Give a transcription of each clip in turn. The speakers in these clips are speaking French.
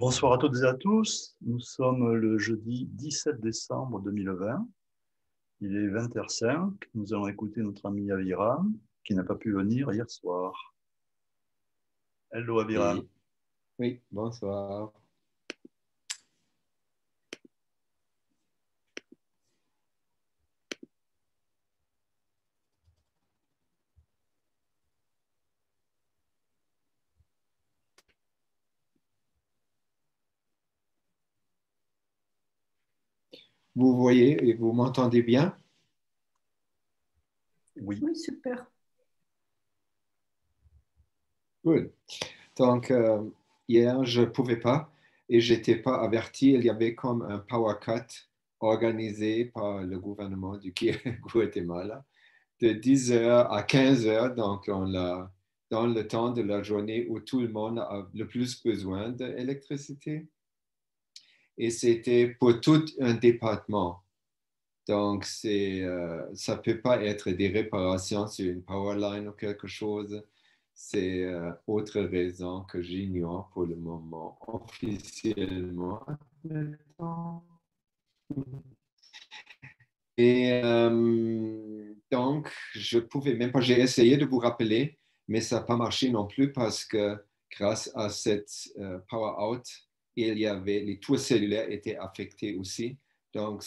Bonsoir à toutes et à tous. Nous sommes le jeudi 17 décembre 2020. Il est 20h05. Nous allons écouter notre amie Avira, qui n'a pas pu venir hier soir. Hello Avira. Oui, bonsoir. Vous voyez et vous m'entendez bien? Oui. Oui, super. Cool. Donc, hier, je ne pouvais pas et je n'étais pas averti. Il y avait comme un power cut organisé par le gouvernement du Guatemala de 10h à 15h, donc dans le temps de la journée où tout le monde a le plus besoin d'électricité. Et c'était pour tout un département. Donc, ça ne peut pas être des réparations sur une powerline ou quelque chose. C'est autre raison que j'ignore pour le moment officiellement. Et donc, je ne pouvais même pas. J'ai essayé de vous rappeler, mais ça n'a pas marché non plus parce que grâce à cette power out, il y avait, les tours cellulaires étaient affectés aussi. Donc,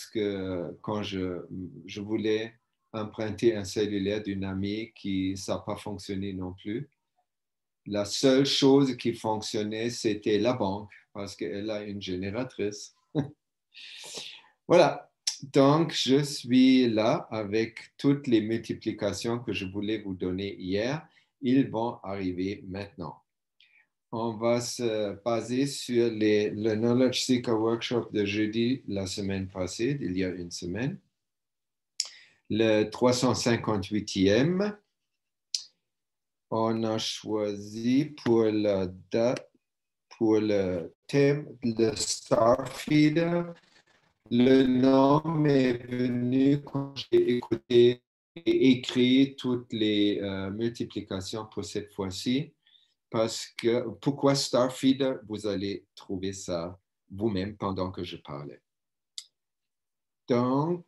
quand je voulais emprunter un cellulaire d'une amie, ça n'a pas fonctionné non plus. La seule chose qui fonctionnait, c'était la banque, parce qu'elle a une génératrice. Voilà. Donc, je suis là avec toutes les multiplications que je voulais vous donner hier. Ils vont arriver maintenant. On va se baser sur le Knowledge Seeker Workshop de jeudi la semaine passée, il y a une semaine, le 358e. On a choisi pour la date, pour le thème, le Star Feeder. Le nom m'est venu quand j'ai écouté et écrit toutes les multiplications pour cette fois-ci. Parce que, pourquoi Star Feeder? Vous allez trouver ça vous-même pendant que je parlais. Donc,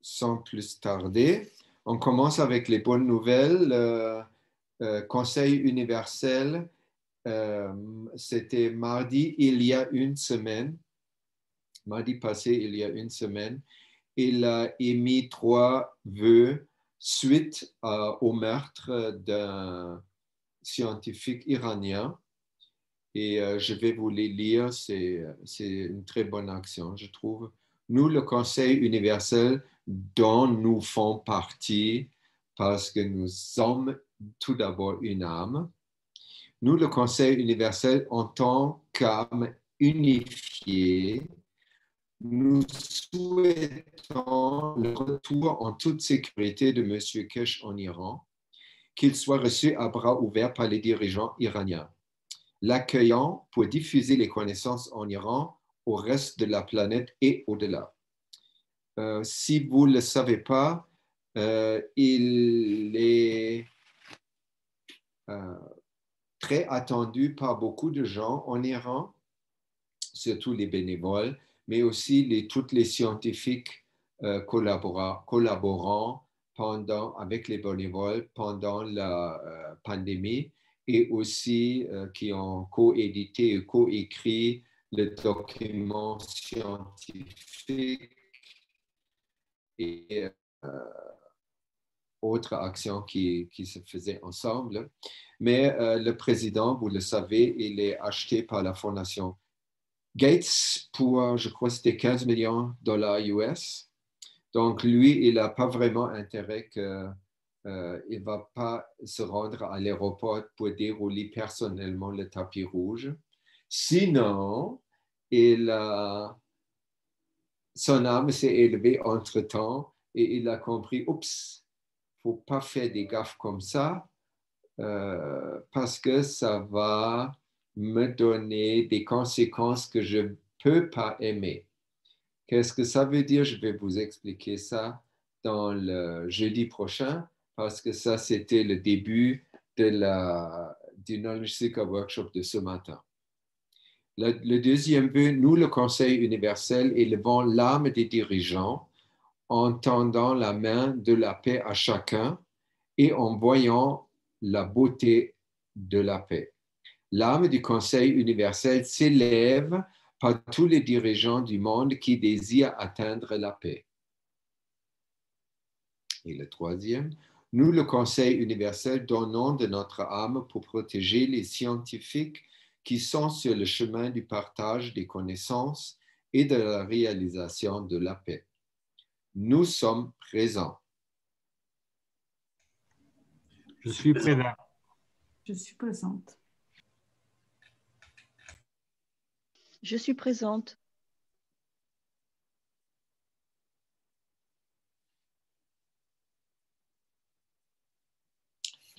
sans plus tarder, on commence avec les bonnes nouvelles. Le Conseil universel, c'était mardi, il y a une semaine. Mardi passé, il y a une semaine. Il a émis 3 vœux suite au meurtre d'un scientifique iranien et je vais vous les lire, c'est une très bonne action, je trouve. Nous, le Conseil universel dont nous faisons partie parce que nous sommes tout d'abord une âme, nous, le Conseil universel en tant qu'âme unifiée, nous souhaitons le retour en toute sécurité de M. Keshe en Iran, qu'il soit reçu à bras ouverts par les dirigeants iraniens, l'accueillant pour diffuser les connaissances en Iran au reste de la planète et au-delà. Si vous ne le savez pas, il est très attendu par beaucoup de gens en Iran, surtout les bénévoles, mais aussi tous les scientifiques collaborants avec les bénévoles pendant la pandémie et aussi qui ont co-édité et co-écrit le document scientifique et autres actions qui se faisaient ensemble. Mais le président, vous le savez, il est acheté par la fondation Gates pour, je crois, c'était 15 millions de dollars US. Donc, lui, il n'a pas vraiment intérêt qu'il ne va pas se rendre à l'aéroport pour dérouler personnellement le tapis rouge. Sinon, son âme s'est élevée entre-temps et il a compris, oups, il ne faut pas faire des gaffes comme ça parce que ça va me donner des conséquences que je ne peux pas aimer. Qu'est-ce que ça veut dire? Je vais vous expliquer ça dans le jeudi prochain, parce que ça, c'était le début du Knowledge Seeker Workshop de ce matin. Le deuxième but, nous, le Conseil universel, élevons l'âme des dirigeants en tendant la main de la paix à chacun et en voyant la beauté de la paix. L'âme du Conseil universel s'élève par tous les dirigeants du monde qui désirent atteindre la paix. Et le troisième, nous, le Conseil universel, donnons de notre âme pour protéger les scientifiques qui sont sur le chemin du partage des connaissances et de la réalisation de la paix. Nous sommes présents. Je suis présent. Je suis présente. Je suis présente.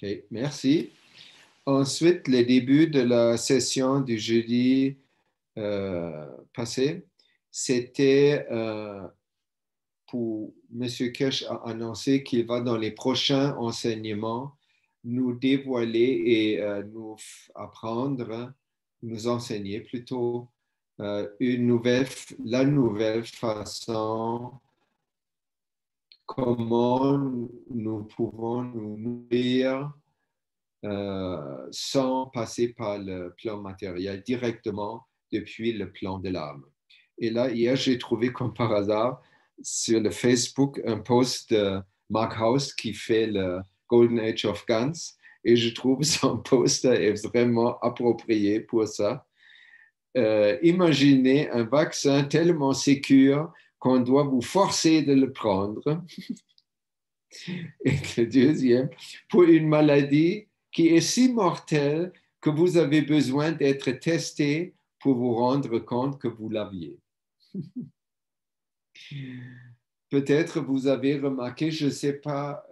OK, merci. Ensuite, le début de la session du jeudi passé, c'était pour M. Keshe a annoncé qu'il va dans les prochains enseignements nous dévoiler et nous apprendre, nous enseigner plutôt la nouvelle façon comment nous pouvons nous nourrir sans passer par le plan matériel, directement depuis le plan de l'âme. Et là, hier, j'ai trouvé comme par hasard sur le Facebook un post de Mark House qui fait le Golden Age of Guns, et je trouve son post est vraiment approprié pour ça. Imaginez un vaccin tellement sûr qu'on doit vous forcer de le prendre. Et le deuxième, pour une maladie qui est si mortel que vous avez besoin d'être testé pour vous rendre compte que vous l'aviez. Peut-être vous avez remarqué, je ne sais pas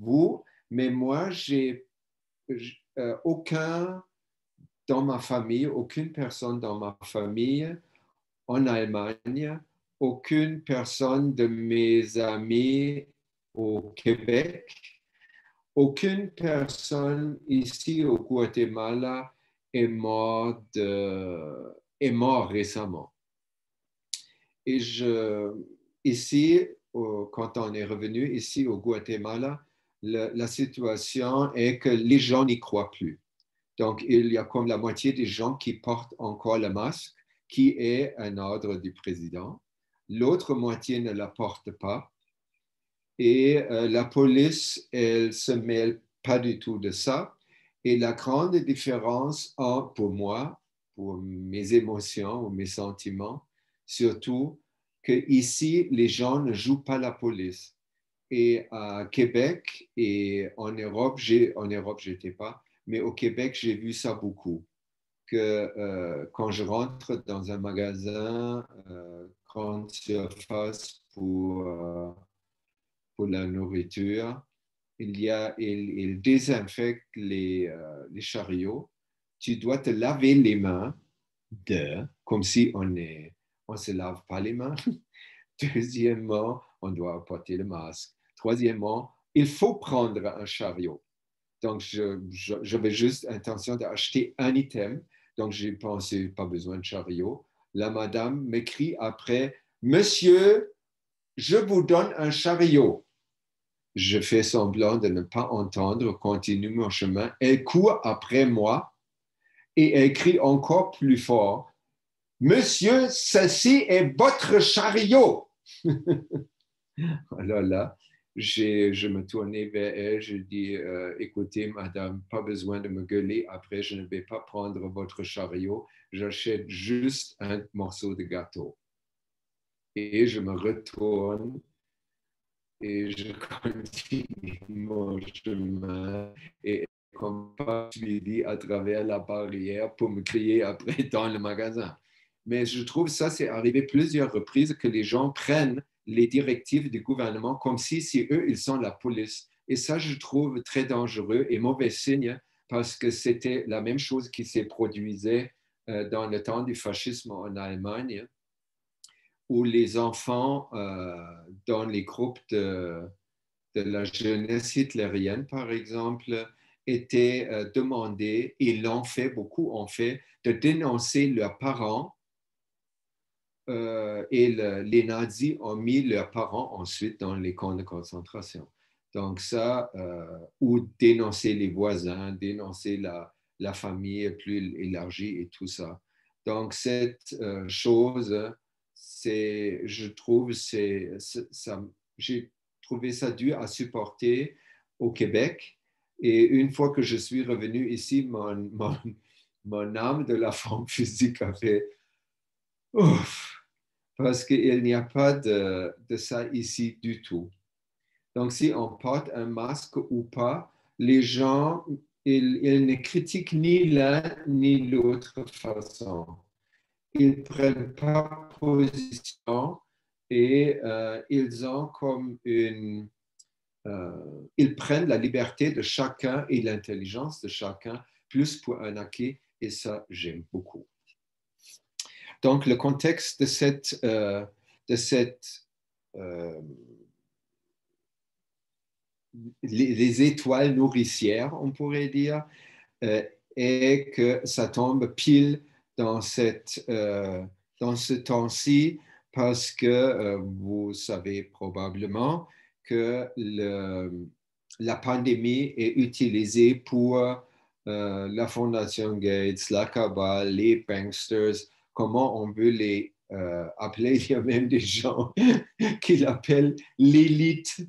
vous, mais moi, aucune personne dans ma famille en Allemagne, aucune personne de mes amis au Québec, aucune personne ici au Guatemala est morte récemment. Et quand on est revenu ici au Guatemala, la situation est que les gens n'y croient plus. Donc, il y a comme la moitié des gens qui portent encore le masque, qui est un ordre du président. L'autre moitié ne la porte pas. Et la police, elle ne se mêle pas du tout de ça. Et la grande différence pour moi, pour mes émotions ou mes sentiments, surtout qu'ici, les gens ne jouent pas la police. Et à Québec et en Europe, je n'étais pas, mais au Québec, j'ai vu ça beaucoup. Que quand je rentre dans un magasin, grande surface pour la nourriture, il désinfecte les chariots. Tu dois te laver les mains, comme si on se lave pas les mains. Deuxièmement, on doit porter le masque. Troisièmement, il faut prendre un chariot. Donc, j'avais juste intention d'acheter un item. Donc, j'ai pensé, pas besoin de chariot. La madame m'écrit après, « Monsieur, je vous donne un chariot. » Je fais semblant de ne pas entendre, continue mon chemin. Elle court après moi et elle crie encore plus fort, « Monsieur, ceci est votre chariot. » Alors là, je me tournais vers elle, je dis, écoutez madame, pas besoin de me gueuler, après je ne vais pas prendre votre chariot, j'achète juste un morceau de gâteau. Et je me retourne. Et je continue mon chemin et comme pas suivi à travers la barrière pour me crier après dans le magasin. Mais je trouve ça, c'est arrivé plusieurs reprises que les gens prennent les directives du gouvernement comme si c'est eux, ils sont la police. Et ça, je trouve très dangereux et mauvais signe parce que c'était la même chose qui s'est produisait dans le temps du fascisme en Allemagne, où les enfants dans les groupes de la jeunesse hitlérienne, par exemple, était demandé, ils l'ont fait, beaucoup ont fait, de dénoncer leurs parents et les nazis ont mis leurs parents ensuite dans les camps de concentration. Donc ça, ou dénoncer les voisins, dénoncer la famille plus élargie et tout ça. Donc cette chose, je trouve, j'ai trouvé ça dur à supporter au Québec. Et une fois que je suis revenu ici, mon âme de la forme physique a fait « ouf » parce qu'il n'y a pas de ça ici du tout. Donc, si on porte un masque ou pas, les gens, ils ne critiquent ni l'un ni l'autre façon. Ils ne prennent pas position et ils ont comme une... ils prennent la liberté de chacun et l'intelligence de chacun, plus pour un acquis, et ça, j'aime beaucoup. Donc, le contexte de les étoiles nourricières, on pourrait dire, et que ça tombe pile dans ce temps-ci, parce que vous savez probablement que la pandémie est utilisée pour la Fondation Gates, la Cabale, les banksters, comment on veut les appeler, il y a même des gens qui l'appellent l'élite.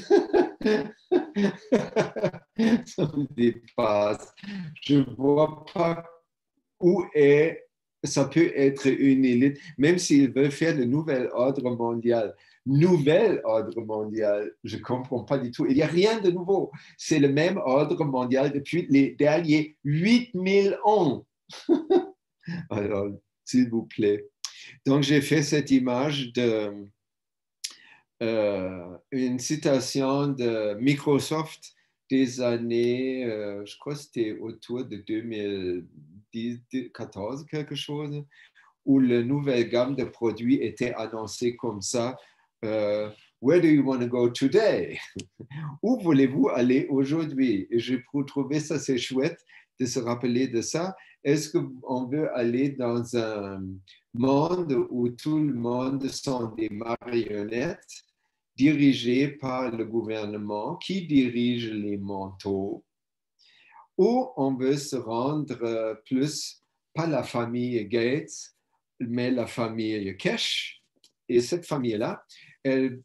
Ça me dépasse. Je ne vois pas où est, ça peut être une élite, même s'ils veulent faire le nouvel ordre mondial. Nouvel ordre mondial, je ne comprends pas du tout. Il n'y a rien de nouveau. C'est le même ordre mondial depuis les derniers 8000 ans. Alors, s'il vous plaît. Donc, j'ai fait cette image de... une citation de Microsoft des années, je crois que c'était autour de 2014, quelque chose, où la nouvelle gamme de produits était annoncée comme ça. Where do you want to go today? Où voulez-vous aller aujourd'hui? Et j'ai trouvé ça, c'est chouette de se rappeler de ça. Est-ce qu'on veut aller dans un monde où tout le monde sont des marionnettes dirigées par le gouvernement qui dirige les manteaux? Ou on veut se rendre plus, pas la famille Gates, mais la famille Keshe? Et cette famille-là, elle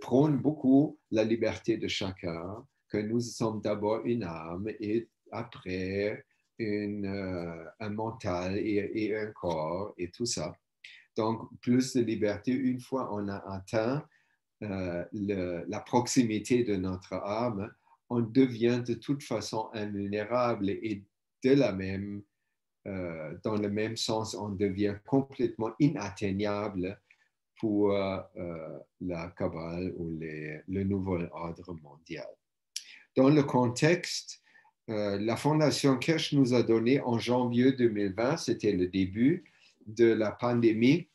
prône beaucoup la liberté de chacun, que nous sommes d'abord une âme et après un mental et un corps et tout ça. Donc, plus de liberté une fois on a atteint la proximité de notre âme, on devient de toute façon invulnérable et dans le même sens, on devient complètement inatteignable pour la Kabbale ou le nouveau ordre mondial. Dans le contexte, la Fondation Keshe nous a donné en janvier 2020, c'était le début de la pandémie,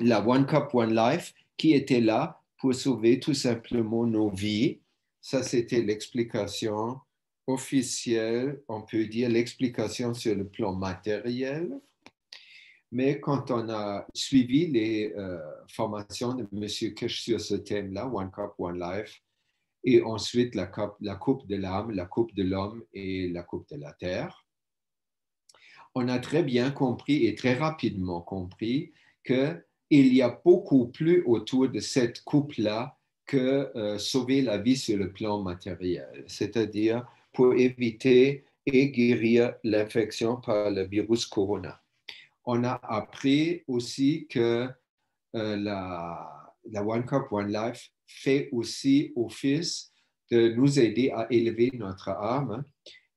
la One Cup, One Life, qui était là pour sauver tout simplement nos vies. Ça, c'était l'explication officielle, on peut dire l'explication sur le plan matériel. Mais quand on a suivi les formations de M. Keshe sur ce thème-là, One Cup, One Life, et ensuite la coupe de l'âme, la coupe de l'homme et la coupe de la terre, on a très bien compris et très rapidement compris qu'il y a beaucoup plus autour de cette coupe-là que sauver la vie sur le plan matériel, c'est-à-dire pour éviter et guérir l'infection par le virus corona. On a appris aussi que la One Cup, One Life fait aussi office de nous aider à élever notre âme.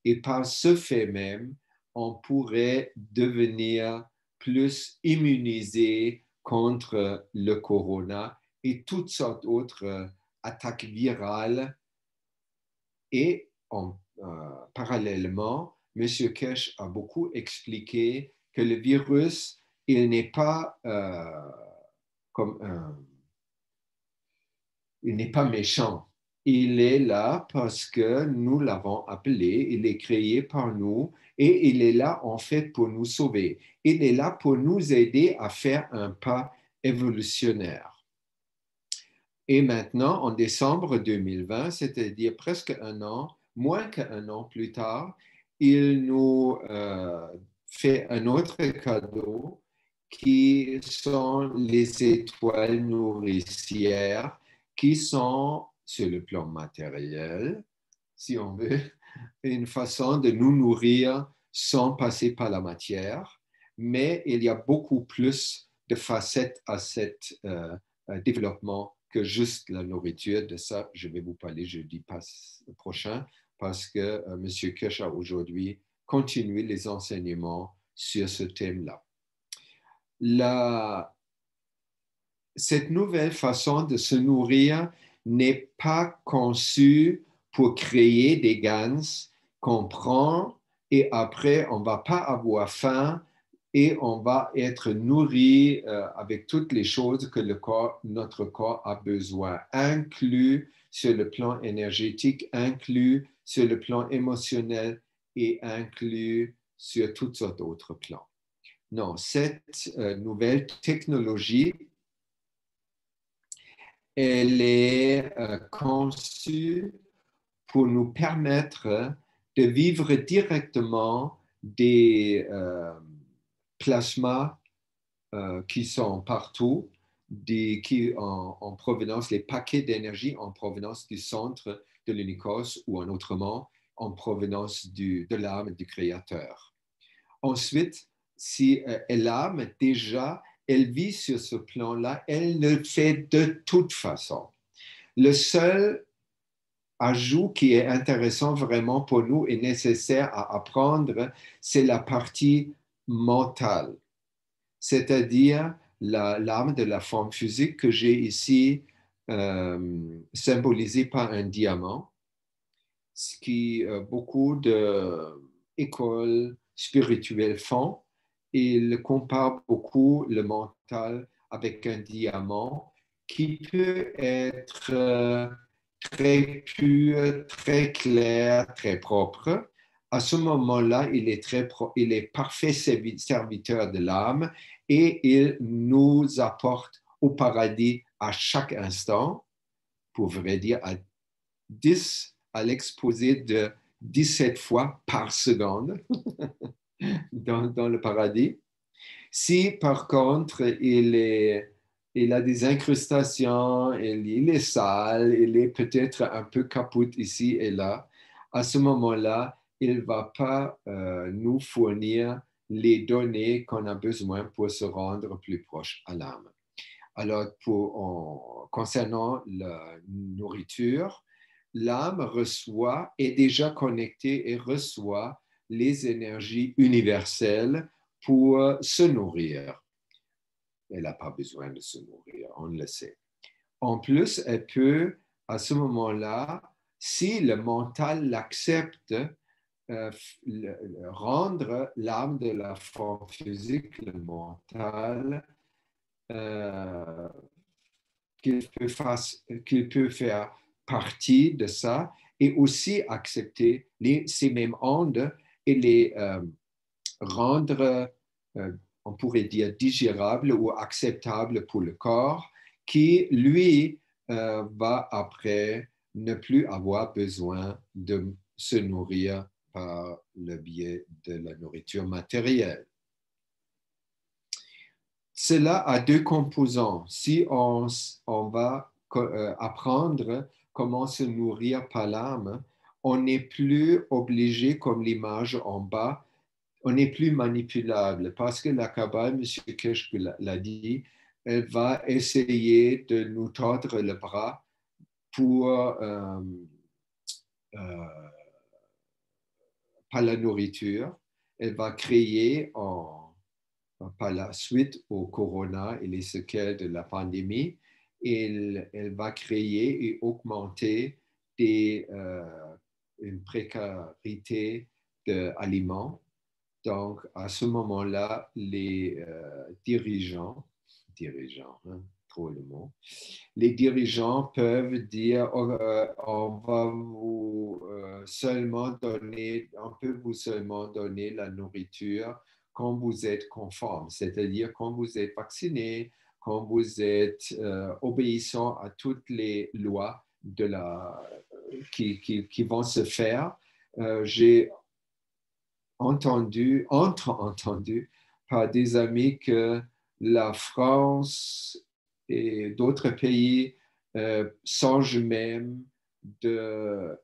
Et par ce fait même, on pourrait devenir plus immunisé contre le corona et toutes sortes d'autres attaques virales. Et parallèlement, M. Keshe a beaucoup expliqué que le virus, il n'est pas comme un... Il n'est pas méchant. Il est là parce que nous l'avons appelé, il est créé par nous et il est là en fait pour nous sauver. Il est là pour nous aider à faire un pas évolutionnaire. Et maintenant, en décembre 2020, c'est-à-dire presque un an, moins qu'un an plus tard, il nous fait un autre cadeau qui sont les étoiles nourricières qui sont, sur le plan matériel, si on veut, une façon de nous nourrir sans passer par la matière. Mais il y a beaucoup plus de facettes à cet développement que juste la nourriture. De ça, je vais vous parler jeudi prochain parce que M. Keshe a aujourd'hui continué les enseignements sur ce thème-là. Cette nouvelle façon de se nourrir n'est pas conçue pour créer des GANS qu'on prend et après on ne va pas avoir faim et on va être nourri avec toutes les choses que le corps, notre corps a besoin, inclus sur le plan énergétique, inclus sur le plan émotionnel et inclus sur toutes sortes d'autres plans. Non, cette nouvelle technologie, elle est conçue pour nous permettre de vivre directement des plasmas qui sont partout, en provenance, les paquets d'énergie en provenance du centre de l'univers ou en autrement, en provenance de l'âme du Créateur. Ensuite, si l'âme, déjà, elle vit sur ce plan-là, elle le fait de toute façon. Le seul ajout qui est intéressant vraiment pour nous et nécessaire à apprendre, c'est la partie mentale, c'est-à-dire l'âme de la forme physique que j'ai ici symbolisée par un diamant, ce que beaucoup d'écoles spirituelles font. Ils comparent beaucoup le mental avec un diamant qui peut être très pur, très clair, très propre. À ce moment-là, il est parfait serviteur de l'âme et il nous apporte au paradis à chaque instant, pour vrai dire, à l'exposé de 17 fois par seconde dans le paradis. Si, par contre, il a des incrustations, il est sale, il est peut-être un peu capote ici et là, à ce moment-là, il ne va pas nous fournir les données qu'on a besoin pour se rendre plus proche à l'âme. Alors, concernant la nourriture, l'âme reçoit, est déjà connectée et reçoit les énergies universelles pour se nourrir. Elle n'a pas besoin de se nourrir, on le sait. En plus, elle peut, à ce moment-là, si le mental l'accepte, rendre l'âme de la forme physique, le mental, qu'il peut faire partie de ça et aussi accepter ces mêmes ondes et les rendre, on pourrait dire, digérables ou acceptables pour le corps qui, lui, va après ne plus avoir besoin de se nourrir par le biais de la nourriture matérielle. Cela a deux composants. Si on va apprendre comment se nourrir par l'âme, on n'est plus obligé, comme l'image en bas, on n'est plus manipulable parce que la Kabbale, M. Keshe l'a dit, elle va essayer de nous tordre le bras pour par la nourriture, elle va créer par la suite au corona et les séquelles de la pandémie, elle va créer et augmenter une précarité d'aliments. Donc, à ce moment-là, les dirigeants, probablement, les dirigeants peuvent dire on va vous seulement donner, on peut vous seulement donner la nourriture quand vous êtes conforme, c'est-à-dire quand vous êtes vacciné, quand vous êtes obéissant à toutes les lois de la, qui vont se faire. J'ai entendu, entre-entendu par des amis que la France et d'autres pays songent même de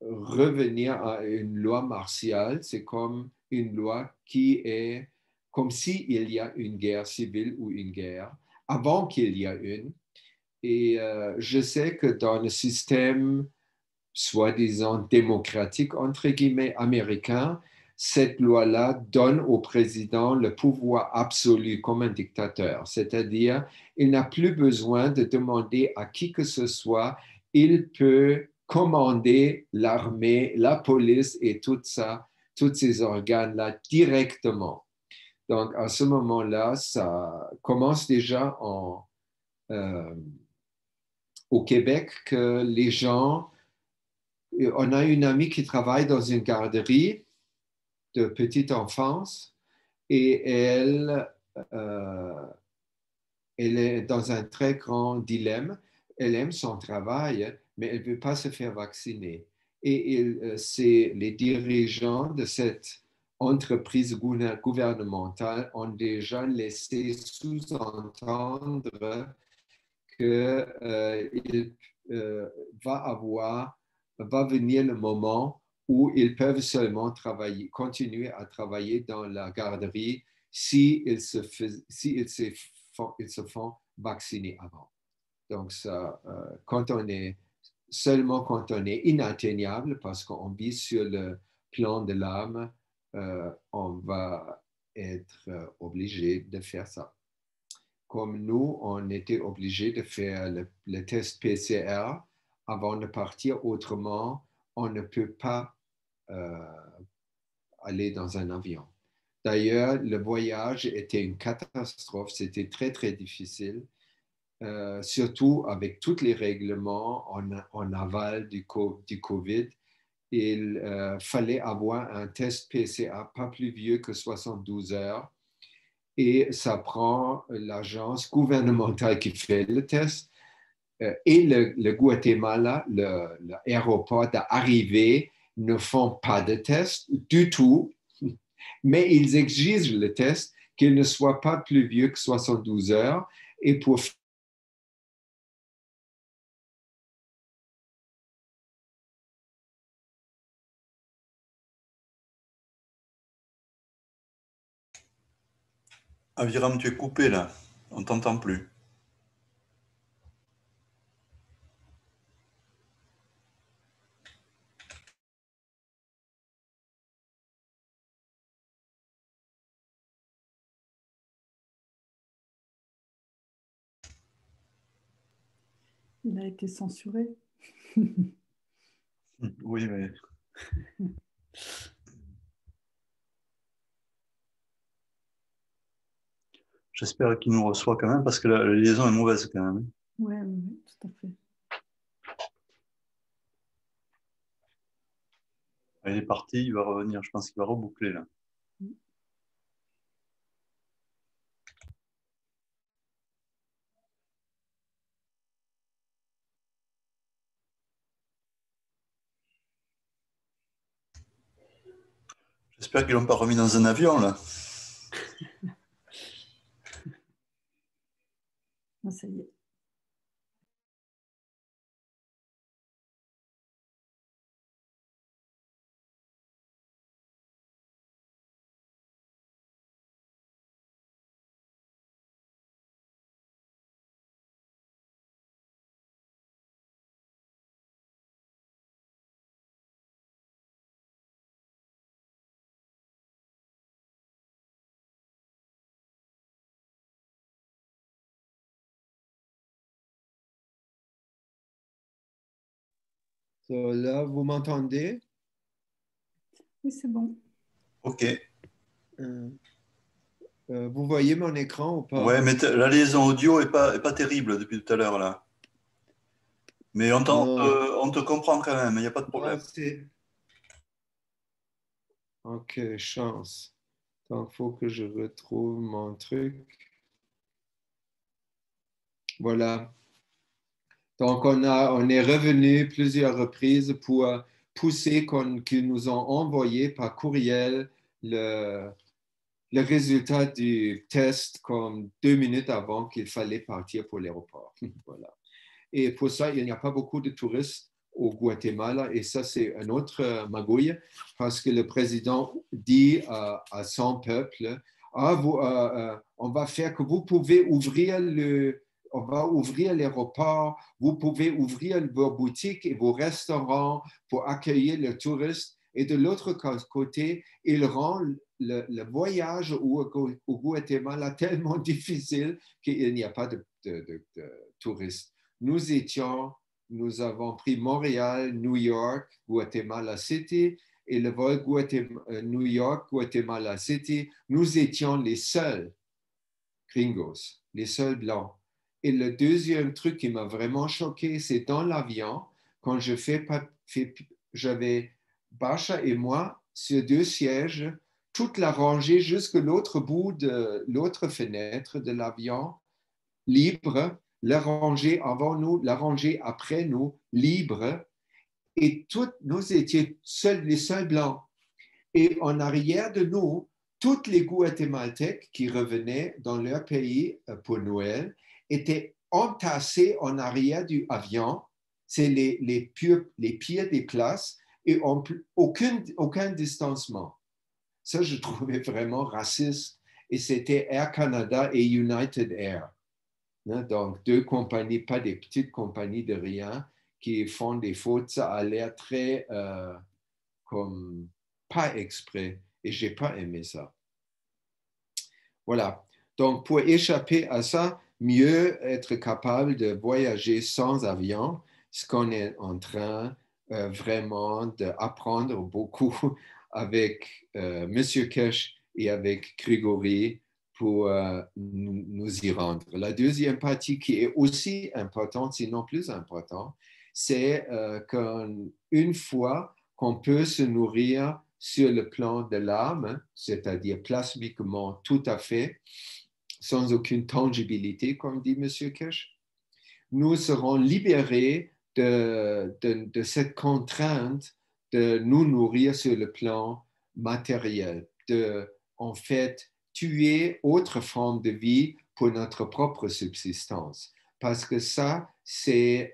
revenir à une loi martiale. C'est comme une loi qui est comme s'il y a une guerre civile ou une guerre avant qu'il y a une. Et je sais que dans le système soi-disant démocratique, entre guillemets, américain, cette loi-là donne au président le pouvoir absolu comme un dictateur, c'est-à-dire il n'a plus besoin de demander à qui que ce soit, il peut commander l'armée, la police et tout ça, tous ces organes-là directement. Donc à ce moment-là, ça commence déjà en, au Québec que les gens, on a une amie qui travaille dans une garderie de petite enfance et elle, elle est dans un très grand dilemme. Elle aime son travail, mais elle ne veut pas se faire vacciner. Et c'est les dirigeants de cette entreprise gouvernementale ont déjà laissé sous-entendre qu'il va venir le moment où ils peuvent seulement travailler, continuer à travailler dans la garderie s'ils se font vacciner avant. Donc, ça, quand on est inatteignable, parce qu'on vit sur le plan de l'âme, on va être obligé de faire ça. Comme nous, on était obligé de faire le test PCR avant de partir, autrement, on ne peut pas aller dans un avion. D'ailleurs, le voyage était une catastrophe, c'était très, très difficile, surtout avec tous les règlements en aval du COVID. Il fallait avoir un test PCA pas plus vieux que 72 heures et ça prend l'agence gouvernementale qui fait le test et le Guatemala, l'aéroport d'arrivée, ne font pas de test du tout, mais ils exigent le test qu'il ne soit pas plus vieux que 72 heures et pour Aviram, tu es coupé là, on ne t'entend plus. Il a été censuré. Oui, mais... J'espère qu'il nous reçoit quand même, parce que la liaison est mauvaise quand même. Oui, oui, tout à fait. Il est parti, il va revenir. Je pense qu'il va reboucler là. J'espère qu'ils ne l'ont pas remis dans un avion là. Ça y est. Là, vous m'entendez? Oui, c'est bon. OK. Vous voyez mon écran ou pas? Oui, mais la liaison audio n'est pas terrible depuis tout à l'heure, là. Mais on te comprend quand même, il n'y a pas de problème. Ok, chance. Donc, il faut que je retrouve mon truc. Voilà. Donc, on est revenu plusieurs reprises pour pousser qu'ils nous ont envoyé par courriel le résultat du test comme 2 minutes avant qu'il fallait partir pour l'aéroport. Voilà. Et pour ça, il n'y a pas beaucoup de touristes au Guatemala. Et ça, c'est une autre magouille parce que le président dit à son peuple, « Ah, on va faire que vous pouvez ouvrir le... On va ouvrir l'aéroport, vous pouvez ouvrir vos boutiques et vos restaurants pour accueillir les touristes. » Et de l'autre côté, il rend le voyage au Guatemala tellement difficile qu'il n'y a pas de touristes. Nous avons pris Montréal, New York, Guatemala City et le vol New York, Guatemala City. Nous étions les seuls gringos, les seuls blancs. Et le deuxième truc qui m'a vraiment choqué, c'est dans l'avion, quand j'avais Bacha et moi sur 2 sièges, toute la rangée jusqu'à l'autre bout de l'autre fenêtre de l'avion, libre, la rangée avant nous, la rangée après nous, libre, et toutes, nous étions les seuls blancs. Et en arrière de nous, toutes les Guatémaltèques qui revenaient dans leur pays pour Noël, étaient entassés en arrière du avion, c'est les pires des places, et aucun distancement. Ça, je trouvais vraiment raciste, et c'était Air Canada et United Air. Donc, 2 compagnies, pas des petites compagnies de rien, qui font des fautes, ça a l'air très, comme, pas exprès, et j'ai pas aimé ça. Voilà. Donc, pour échapper à ça, mieux être capable de voyager sans avion, ce qu'on est en train vraiment d'apprendre beaucoup avec M. Keshe et avec Grigori pour nous y rendre. La deuxième partie qui est aussi importante, sinon plus importante, c'est qu'une fois qu'on peut se nourrir sur le plan de l'âme, c'est-à-dire plasmiquement tout à fait, sans aucune tangibilité, comme dit M. Keshe, nous serons libérés de cette contrainte de nous nourrir sur le plan matériel, de, en fait, tuer autre forme de vie pour notre propre subsistance. Parce que ça, c'est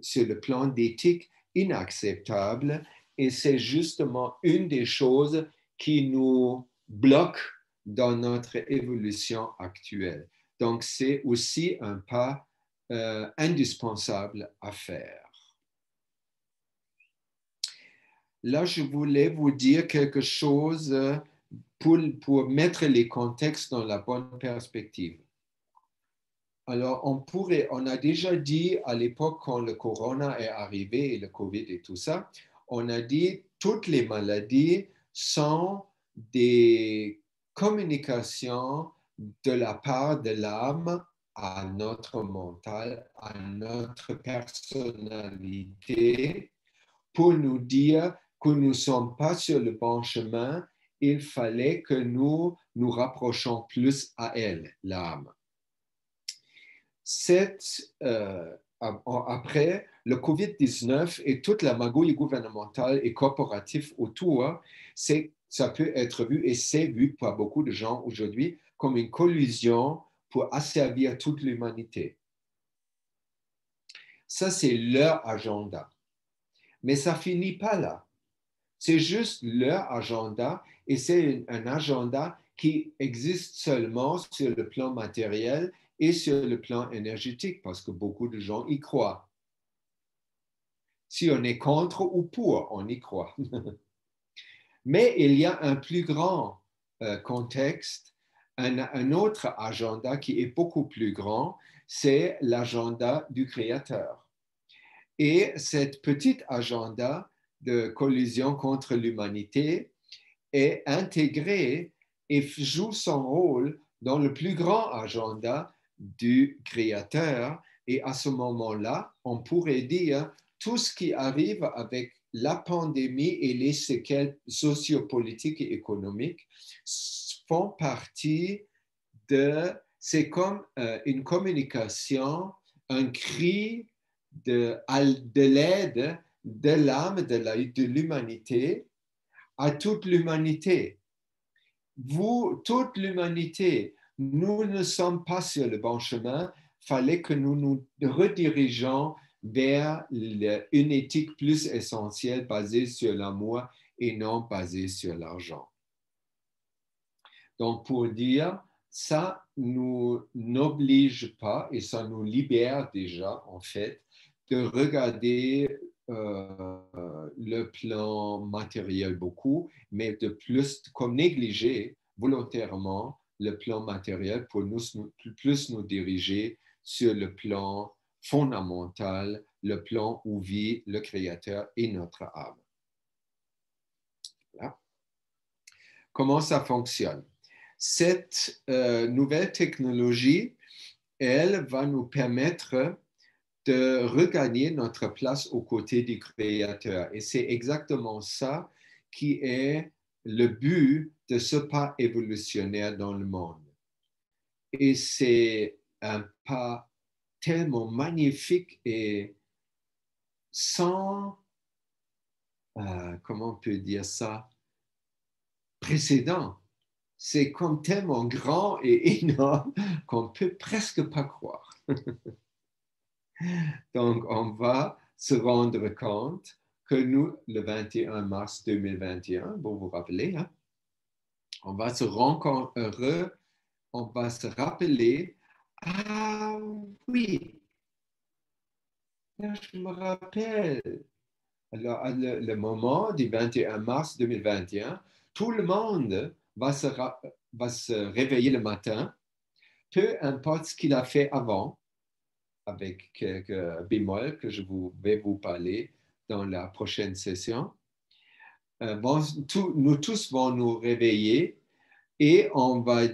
sur le plan d'éthique inacceptable et c'est justement une des choses qui nous bloque dans notre évolution actuelle. Donc, c'est aussi un pas indispensable à faire. Là, je voulais vous dire quelque chose pour mettre les contextes dans la bonne perspective. Alors, on a déjà dit à l'époque quand le corona est arrivé et le COVID et tout ça, on a dit toutes les maladies sont des communication de la part de l'âme à notre mental, à notre personnalité, pour nous dire que nous ne sommes pas sur le bon chemin, il fallait que nous nous rapprochions plus à elle, l'âme. Après, le COVID-19 et toute la magouille gouvernementale et corporative autour, ça peut être vu et c'est vu par beaucoup de gens aujourd'hui comme une collusion pour asservir toute l'humanité. Ça, c'est leur agenda. Mais ça ne finit pas là. C'est juste leur agenda et c'est un agenda qui existe seulement sur le plan matériel et sur le plan énergétique parce que beaucoup de gens y croient. Si on est contre ou pour, on y croit. Mais il y a un plus grand contexte, un autre agenda qui est beaucoup plus grand, c'est l'agenda du Créateur. Et cette petite agenda de collusion contre l'humanité est intégrée et joue son rôle dans le plus grand agenda du Créateur. Et à ce moment-là, on pourrait dire tout ce qui arrive avec la pandémie et les séquelles sociopolitiques et économiques font partie de... C'est comme une communication, un cri de l'aide de l'âme, de l'humanité à toute l'humanité. Vous, toute l'humanité, nous ne sommes pas sur le bon chemin. Il fallait que nous nous redirigeons vers une éthique plus essentielle basée sur l'amour et non basée sur l'argent. Donc, pour dire, ça nous n'oblige pas et ça nous libère déjà, en fait, de regarder le plan matériel beaucoup, mais de plus, comme négliger volontairement le plan matériel pour nous, plus nous diriger sur le plan fondamental, le plan où vit le Créateur et notre âme. Voilà. Comment ça fonctionne? Cette nouvelle technologie, elle va nous permettre de regagner notre place aux côtés du Créateur. Et c'est exactement ça qui est le but de ce pas évolutionnaire dans le monde. Et c'est un pas tellement magnifique et sans, comment on peut dire ça, précédent. C'est comme tellement grand et énorme qu'on ne peut presque pas croire. Donc, on va se rendre compte que nous, le 21 mars 2021, vous vous rappelez, hein, on va se rendre heureux, on va se rappeler, ah oui, je me rappelle. Alors, à le moment du 21 mars 2021, tout le monde va se réveiller le matin, peu importe ce qu'il a fait avant, avec quelques bémols que je vais vous parler dans la prochaine session. Nous tous vont nous réveiller et on va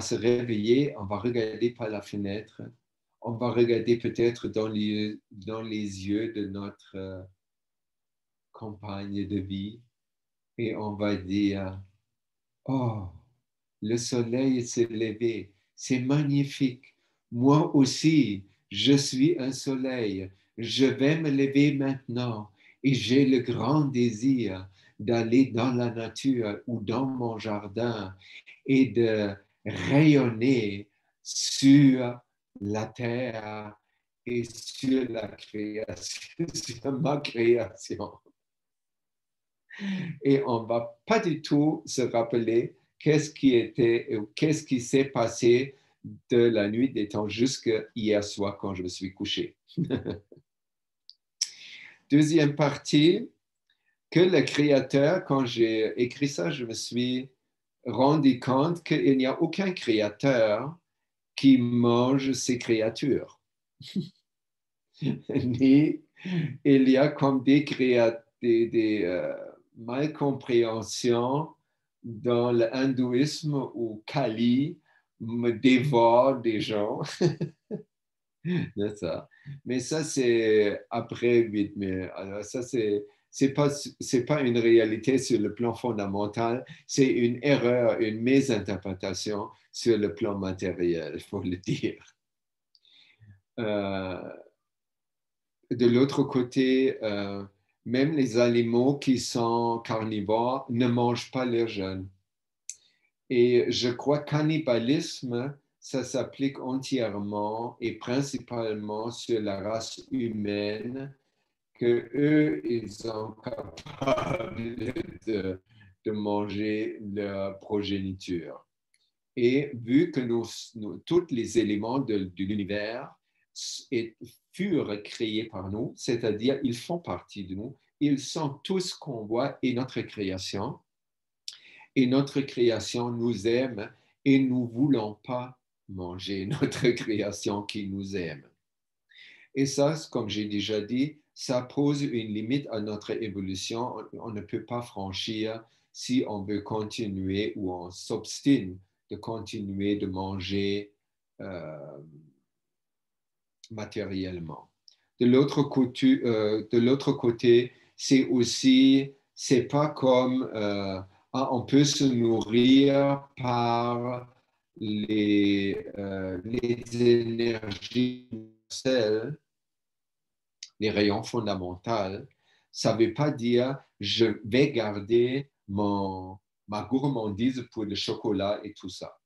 se réveiller, on va regarder par la fenêtre, on va regarder peut-être dans les yeux de notre compagne de vie et on va dire, oh, le soleil s'est levé, c'est magnifique. Moi aussi, je suis un soleil. Je vais me lever maintenant et j'ai le grand désir d'aller dans la nature ou dans mon jardin et de rayonner sur la terre et sur la création, sur ma création. Et on ne va pas du tout se rappeler qu'est-ce qui était ou qu'est-ce qui s'est passé de la nuit des temps jusqu'à hier soir quand je me suis couché. Deuxième partie, que le Créateur, quand j'ai écrit ça, je me suis rendu compte qu'il n'y a aucun Créateur qui mange ses créatures. Ni il y a comme des créatures, des malcompréhensions dans l'hindouisme où Kali me dévore des gens. Ça. Mais ça, c'est après 8 mai. Alors ça, c'est pas une réalité sur le plan fondamental, c'est une erreur, une mésinterprétation sur le plan matériel, il faut le dire. De l'autre côté, même les animaux qui sont carnivores ne mangent pas leurs jeunes. Et je crois que le cannibalisme, ça s'applique entièrement et principalement sur la race humaine, qu'eux, ils sont capables de manger leur progéniture. Et vu que tous les éléments de l'univers furent créés par nous, c'est-à-dire ils font partie de nous, ils sont tous ce qu'on voit et notre création nous aime et nous ne voulons pas manger notre création qui nous aime. Et ça, comme j'ai déjà dit, ça pose une limite à notre évolution, on ne peut pas franchir si on veut continuer ou on s'obstine de continuer de manger matériellement. De l'autre côté, c'est aussi, c'est pas comme on peut se nourrir par les énergies universelles, les rayons fondamentaux. Ça ne veut pas dire je vais garder ma gourmandise pour le chocolat et tout ça.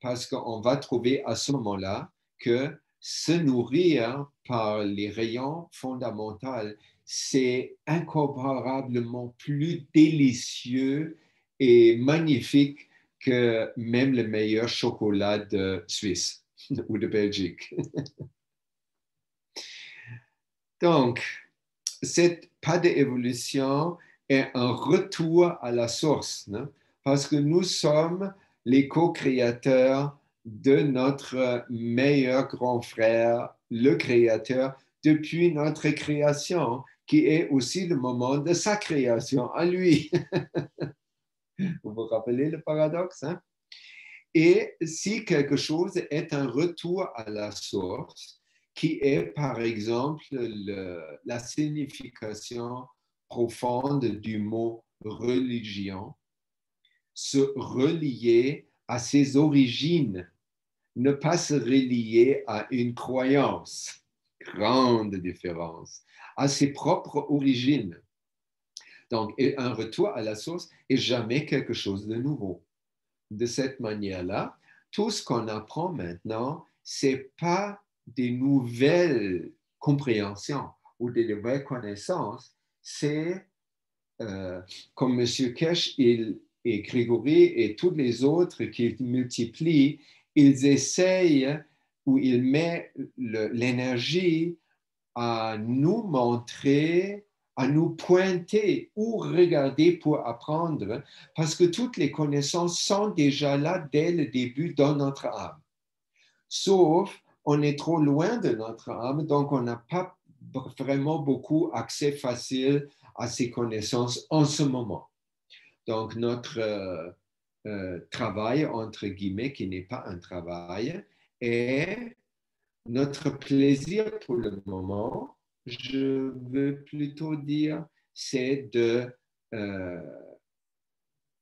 Parce qu'on va trouver à ce moment-là que se nourrir par les rayons fondamentaux, c'est incomparablement plus délicieux et magnifique que même le meilleur chocolat de Suisse ou de Belgique. Donc, cette pas d'évolution est un retour à la source, non? Parce que nous sommes les co-créateurs de notre meilleur grand frère, le Créateur, depuis notre création, qui est aussi le moment de sa création à lui. Vous vous rappelez le paradoxe, hein? Et si quelque chose est un retour à la source, qui est par exemple la signification profonde du mot religion, se relier à ses origines, ne pas se relier à une croyance, grande différence, à ses propres origines. Donc, un retour à la source est jamais quelque chose de nouveau. De cette manière-là, tout ce qu'on apprend maintenant, ce n'est pas des nouvelles compréhensions ou des nouvelles connaissances, c'est, comme M. Keshe et Grigori et tous les autres qui multiplient, ils essayent ou ils mettent l'énergie à nous montrer, à nous pointer ou regarder pour apprendre, parce que toutes les connaissances sont déjà là dès le début dans notre âme. Sauf, on est trop loin de notre âme, donc on n'a pas vraiment beaucoup accès facile à ces connaissances en ce moment. Donc, notre travail, entre guillemets, qui n'est pas un travail, est notre plaisir pour le moment, je veux plutôt dire, c'est de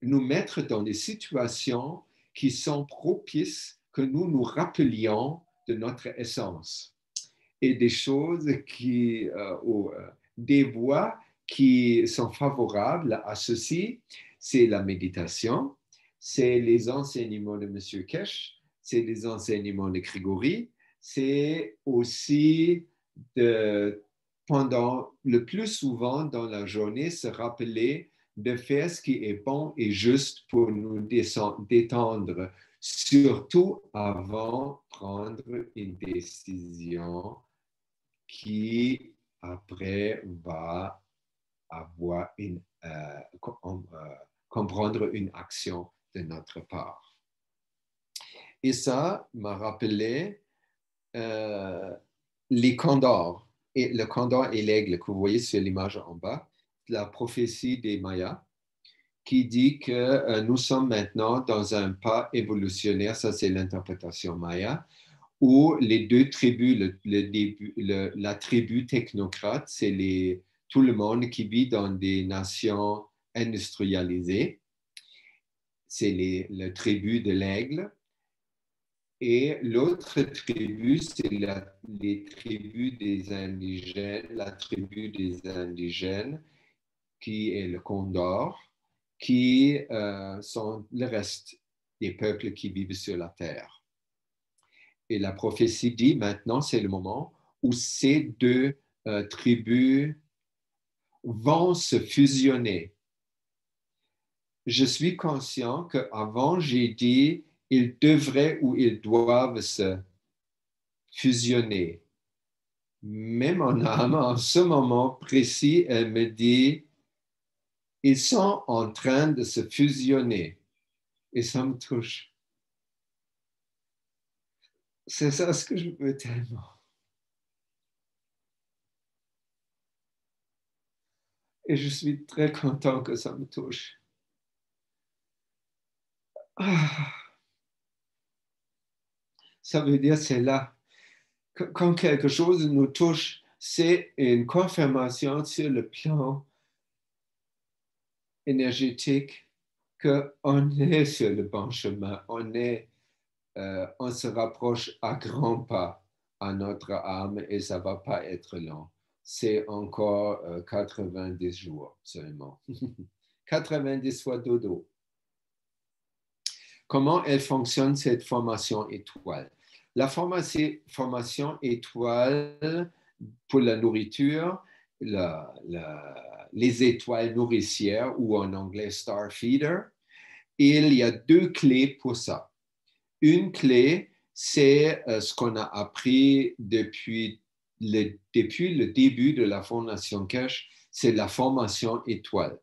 nous mettre dans des situations qui sont propices que nous nous rappelions de notre essence et des choses qui, des voies qui sont favorables à ceci. C'est la méditation, c'est les enseignements de M. Keshe, c'est les enseignements de Grigori, c'est aussi pendant le plus souvent dans la journée, se rappeler de faire ce qui est bon et juste pour nous détendre, surtout avant de prendre une décision qui après va avoir comprendre une action de notre part. Et ça m'a rappelé les condors, et le condor et l'aigle que vous voyez sur l'image en bas, la prophétie des Mayas, qui dit que nous sommes maintenant dans un pas évolutionnaire, ça c'est l'interprétation maya, où les deux tribus, la tribu technocrate, c'est tout le monde qui vit dans des nations industrialisées, c'est la tribu de l'aigle, et l'autre tribu, c'est la tribu des indigènes, qui est le condor, qui sont le reste des peuples qui vivent sur la terre. Et la prophétie dit maintenant, c'est le moment où ces deux tribus vont se fusionner. Je suis conscient qu'avant, j'ai dit ils devraient ou ils doivent se fusionner. Mais mon âme, en ce moment précis, elle me dit ils sont en train de se fusionner. Et ça me touche. C'est ça ce que je veux tellement. Et je suis très content que ça me touche. Ça veut dire c'est là. Quand quelque chose nous touche, c'est une confirmation sur le plan énergétique qu'on est sur le bon chemin, on se rapproche à grands pas à notre âme et ça ne va pas être long. C'est encore 90 jours seulement. 90 fois dodo. Comment elle fonctionne, cette formation étoile? La formation étoile pour la nourriture, les étoiles nourricières ou en anglais Star Feeder, il y a deux clés pour ça. Une clé, c'est ce qu'on a appris depuis le début de la Fondation Keshe, c'est la formation étoile.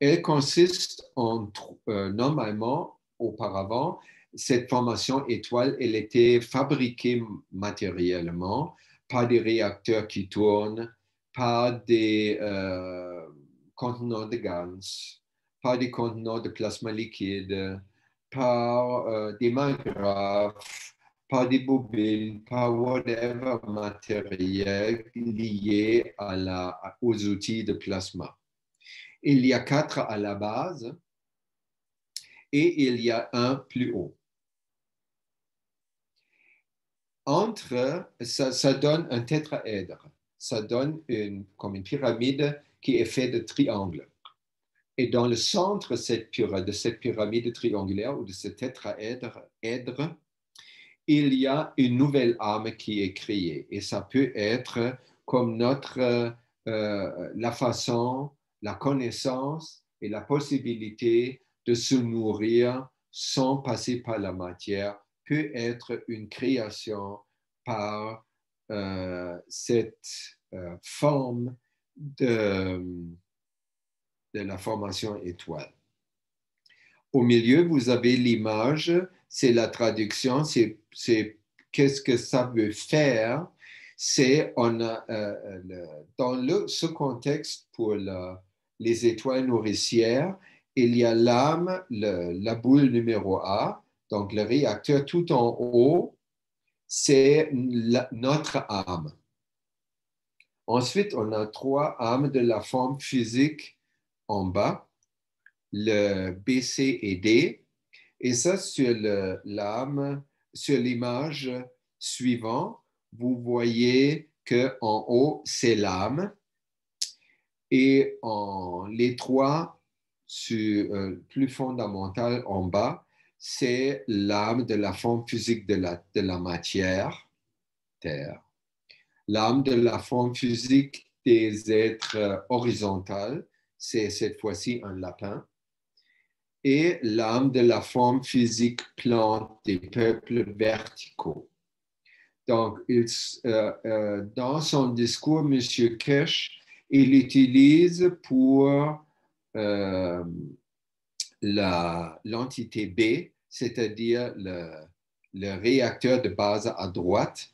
Elle consiste en, normalement, auparavant, cette formation étoile, elle était fabriquée matériellement par des réacteurs qui tournent, par des contenants de GANS, par des contenants de plasma liquide, par des magravs, par des bobines, par whatever matériel lié à aux outils de plasma. Il y a 4 à la base et il y a un plus haut. Entre, ça donne un tétraèdre. Ça donne comme une pyramide qui est faite de triangles. Et dans le centre de cette pyramide triangulaire ou de ce tétraèdre, il y a une nouvelle âme qui est créée. Et ça peut être comme la façon, la connaissance et la possibilité de se nourrir sans passer par la matière peut être une création par cette forme de la formation étoile. Au milieu, vous avez l'image, c'est la traduction, c'est qu'est-ce que ça veut faire. C'est dans ce contexte pour les étoiles nourricières, il y a l'âme, la boule numéro A, donc le réacteur tout en haut, c'est notre âme. Ensuite, on a 3 âmes de la forme physique en bas, le B, C et D. Et ça, sur l'image suivante, vous voyez qu'en haut, c'est l'âme. Et les 3 plus fondamentales en bas, c'est l'âme de la forme physique de la matière, terre, l'âme de la forme physique des êtres horizontaux, c'est cette fois-ci un lapin, et l'âme de la forme physique plante des peuples verticaux. Donc, dans son discours, M. Keshe, il utilise pour l'entité B, c'est-à-dire le réacteur de base à droite,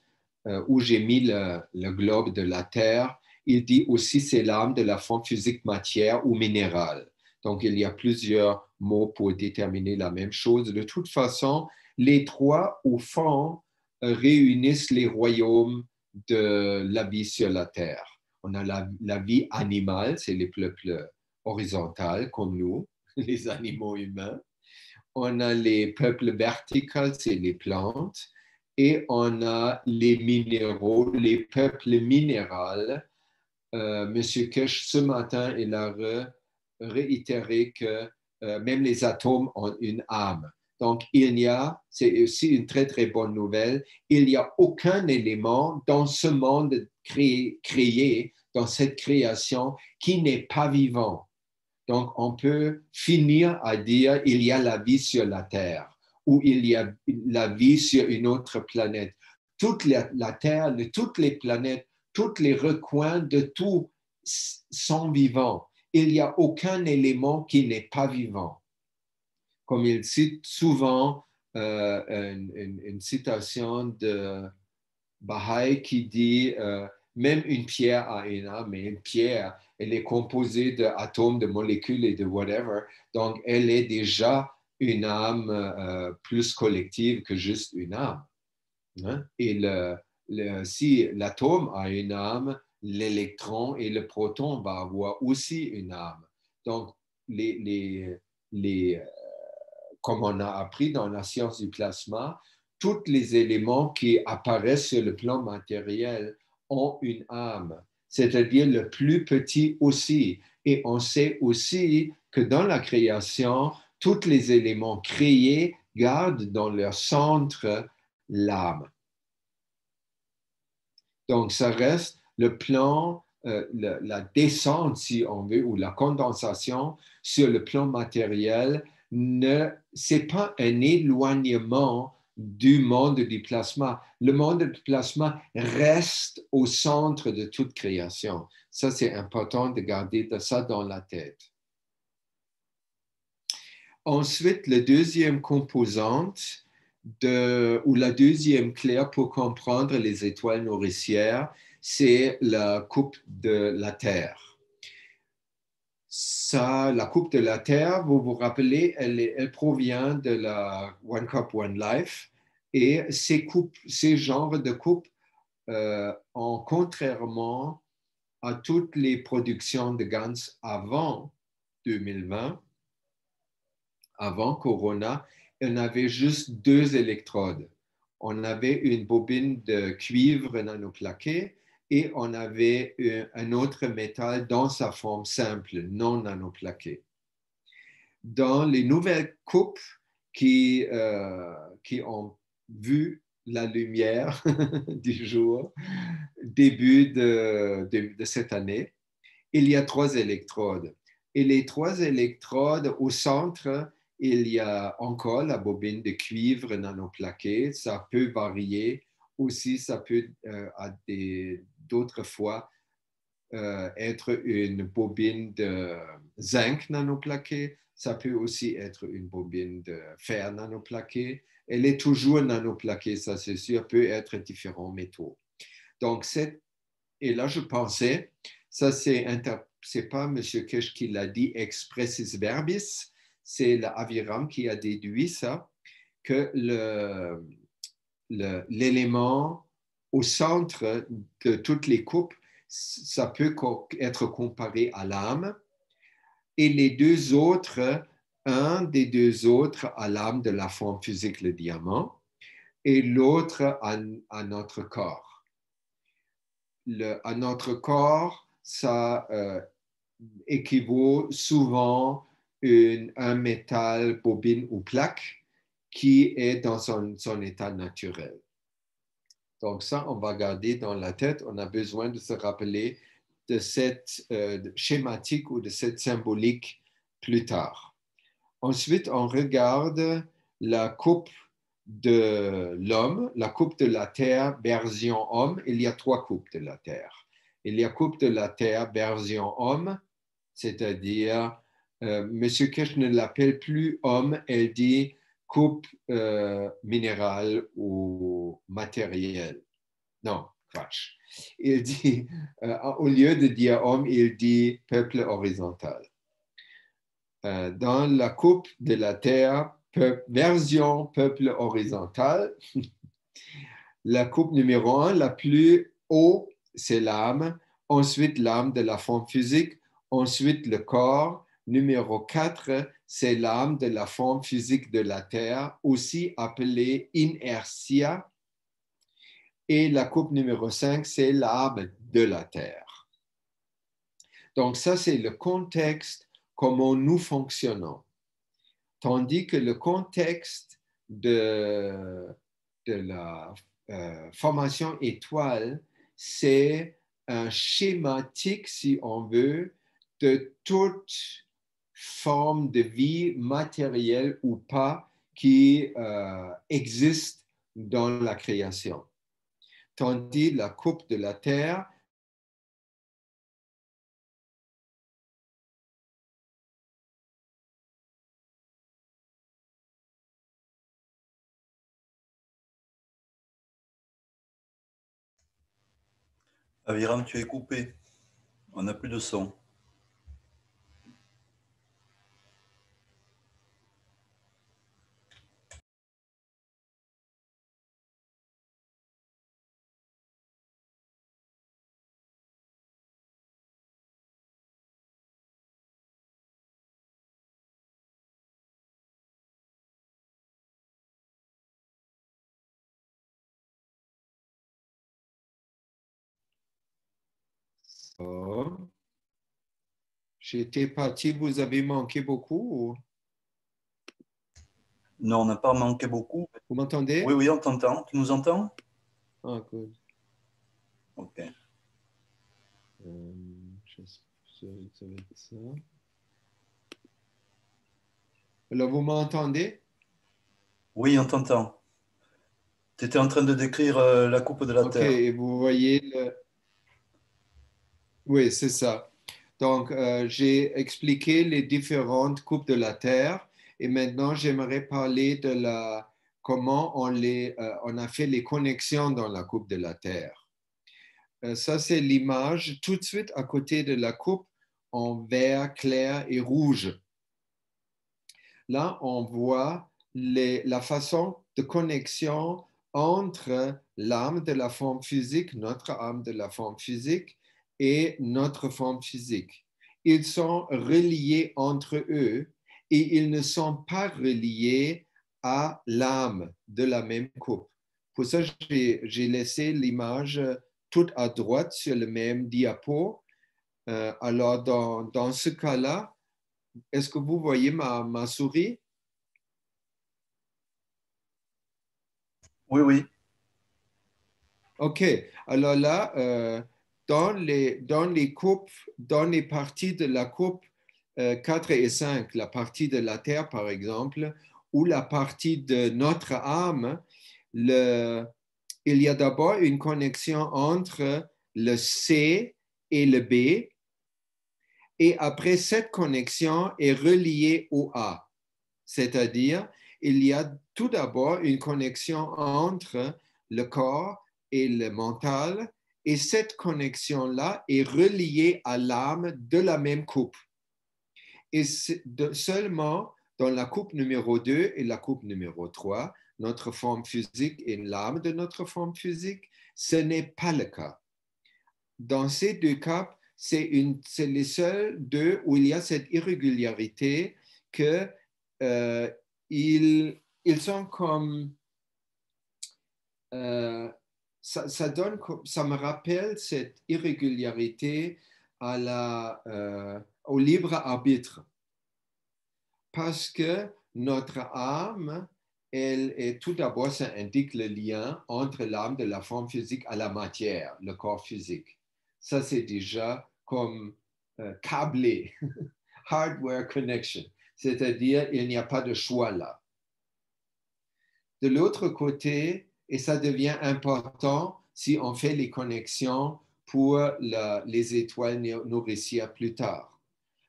où j'ai mis le globe de la Terre, il dit aussi c'est l'âme de la forme physique matière ou minérale. Donc, il y a plusieurs mots pour déterminer la même chose. De toute façon, les 3, au fond, réunissent les royaumes de la vie sur la Terre. On a la vie animale, c'est les peuples horizontaux comme nous, les animaux humains. On a les peuples verticaux, c'est les plantes. Et on a les minéraux, les peuples minéraux. Monsieur Keshe, ce matin, il a réitéré que même les atomes ont une âme. Donc, c'est aussi une très, très bonne nouvelle, il n'y a aucun élément dans ce monde créé, dans cette création, qui n'est pas vivant. Donc, on peut finir à dire il y a la vie sur la Terre ou il y a la vie sur une autre planète. Toute la Terre, toutes les planètes, tous les recoins de tout sont vivants. Il n'y a aucun élément qui n'est pas vivant. Comme il cite souvent une citation de Bahá'u'lláh qui dit même une pierre a une âme, mais une pierre, elle est composée d'atomes, de molécules et de whatever. Donc, elle est déjà une âme plus collective que juste une âme. Hein? Et si l'atome a une âme, l'électron et le proton vont avoir aussi une âme. Donc, comme on a appris dans la science du plasma, tous les éléments qui apparaissent sur le plan matériel ont une âme, c'est-à-dire le plus petit aussi. Et on sait aussi que dans la création, tous les éléments créés gardent dans leur centre l'âme. Donc, ça reste le plan, la descente, si on veut, ou la condensation sur le plan matériel. Ce n'est pas un éloignement du monde du plasma. Le monde du plasma reste au centre de toute création. Ça, c'est important de garder ça dans la tête. Ensuite, la deuxième composante, ou la deuxième clé pour comprendre les étoiles nourricières, c'est la coupe de la Terre. La coupe de la Terre, vous vous rappelez, elle provient de la One Cup, One Life. Et ces genres de coupes, contrairement à toutes les productions de GANS avant 2020, avant Corona, on avait juste deux électrodes. On avait une bobine de cuivre nanoplaqué et on avait un autre métal dans sa forme simple, non nanoplaqué. Dans les nouvelles coupes qui ont vu la lumière du jour, début de cette année, il y a trois électrodes. Et les trois électrodes au centre, il y a encore la bobine de cuivre nanoplaqué. Ça peut varier aussi, ça peut d'autres fois être une bobine de zinc nanoplaqué. Ça peut aussi être une bobine de fer nanoplaqué. Elle est toujours nanoplaquée, ça c'est sûr, peut être différents métaux. Donc, et là je pensais, ça c'est pas M. Keshe qui l'a dit expressis verbis, c'est l'Aviram qui a déduit ça, que l'élément au centre de toutes les coupes, ça peut être comparé à l'âme, et les deux autres, un des deux autres à l'âme de la forme physique, le diamant, et l'autre à notre corps. À notre corps, ça équivaut souvent un métal, bobine ou plaque qui est dans son état naturel. Donc ça, on va garder dans la tête. On a besoin de se rappeler de cette schématique ou de cette symbolique plus tard. Ensuite, on regarde la coupe de l'homme, la coupe de la Terre, version homme. Il y a trois coupes de la Terre. Il y a coupe de la Terre, version homme, c'est-à-dire M. Keshe ne l'appelle plus homme, elle dit coupe minérale ou matérielle. Non, crash. Il dit, au lieu de dire homme, il dit peuple horizontal. Dans la coupe de la Terre, version peuple horizontal, la coupe numéro 1, la plus haute, c'est l'âme. Ensuite, l'âme de la forme physique. Ensuite, le corps. Numéro 4, c'est l'âme de la forme physique de la Terre, aussi appelée inertia. Et la coupe numéro 5, c'est l'âme de la Terre. Donc ça, c'est le contexte comment nous fonctionnons. Tandis que le contexte de la formation étoile, c'est un schématique, si on veut, de toute forme de vie matérielle ou pas qui existe dans la création. Tandis la coupe de la Terre, Aviram, tu es coupé. On n'a plus de son. Alors, j'étais parti, vous avez manqué beaucoup ou... Non, on n'a pas manqué beaucoup. Vous m'entendez? Oui, oui, on t'entend. Tu nous entends? Ah, good. Ok. Ça va être ça. Alors, vous m'entendez? Oui, on t'entend. Tu étais en train de décrire la coupe de la Terre. Ok, et vous voyez... Le... Oui, c'est ça. Donc, j'ai expliqué les différentes coupes de la Terre. Et maintenant, j'aimerais parler de la, comment on a fait les connexions dans la coupe de la Terre. Ça, c'est l'image tout de suite à côté de la coupe en vert, clair et rouge. Là, on voit la façon de connexion entre l'âme de la forme physique, notre âme de la forme physique et notre forme physique. Ils sont reliés entre eux. Et ils ne sont pas reliés à l'âme de la même coupe. Pour ça, j'ai laissé l'image toute à droite sur le même diapo. Alors, dans ce cas-là, est-ce que vous voyez ma souris? Oui, oui. OK. Alors là, dans les parties de la coupe, 4 et 5, la partie de la Terre, par exemple, ou la partie de notre âme, il y a d'abord une connexion entre le C et le B, et après, cette connexion est reliée au A. C'est-à-dire, il y a tout d'abord une connexion entre le corps et le mental, et cette connexion-là est reliée à l'âme de la même coupe. Et seulement dans la coupe numéro 2 et la coupe numéro 3, notre forme physique et l'âme de notre forme physique, ce n'est pas le cas. Dans ces deux cas, c'est les seuls deux où il y a cette irrégularité que ils sont comme... ça me rappelle cette irrégularité à la... au libre arbitre, parce que notre âme, elle est tout d'abord, ça indique le lien entre l'âme de la forme physique à la matière, le corps physique. Ça, c'est déjà comme câblé, hardware connection, c'est-à-dire il n'y a pas de choix là. De l'autre côté, et ça devient important si on fait les connexions pour les étoiles nourricières plus tard.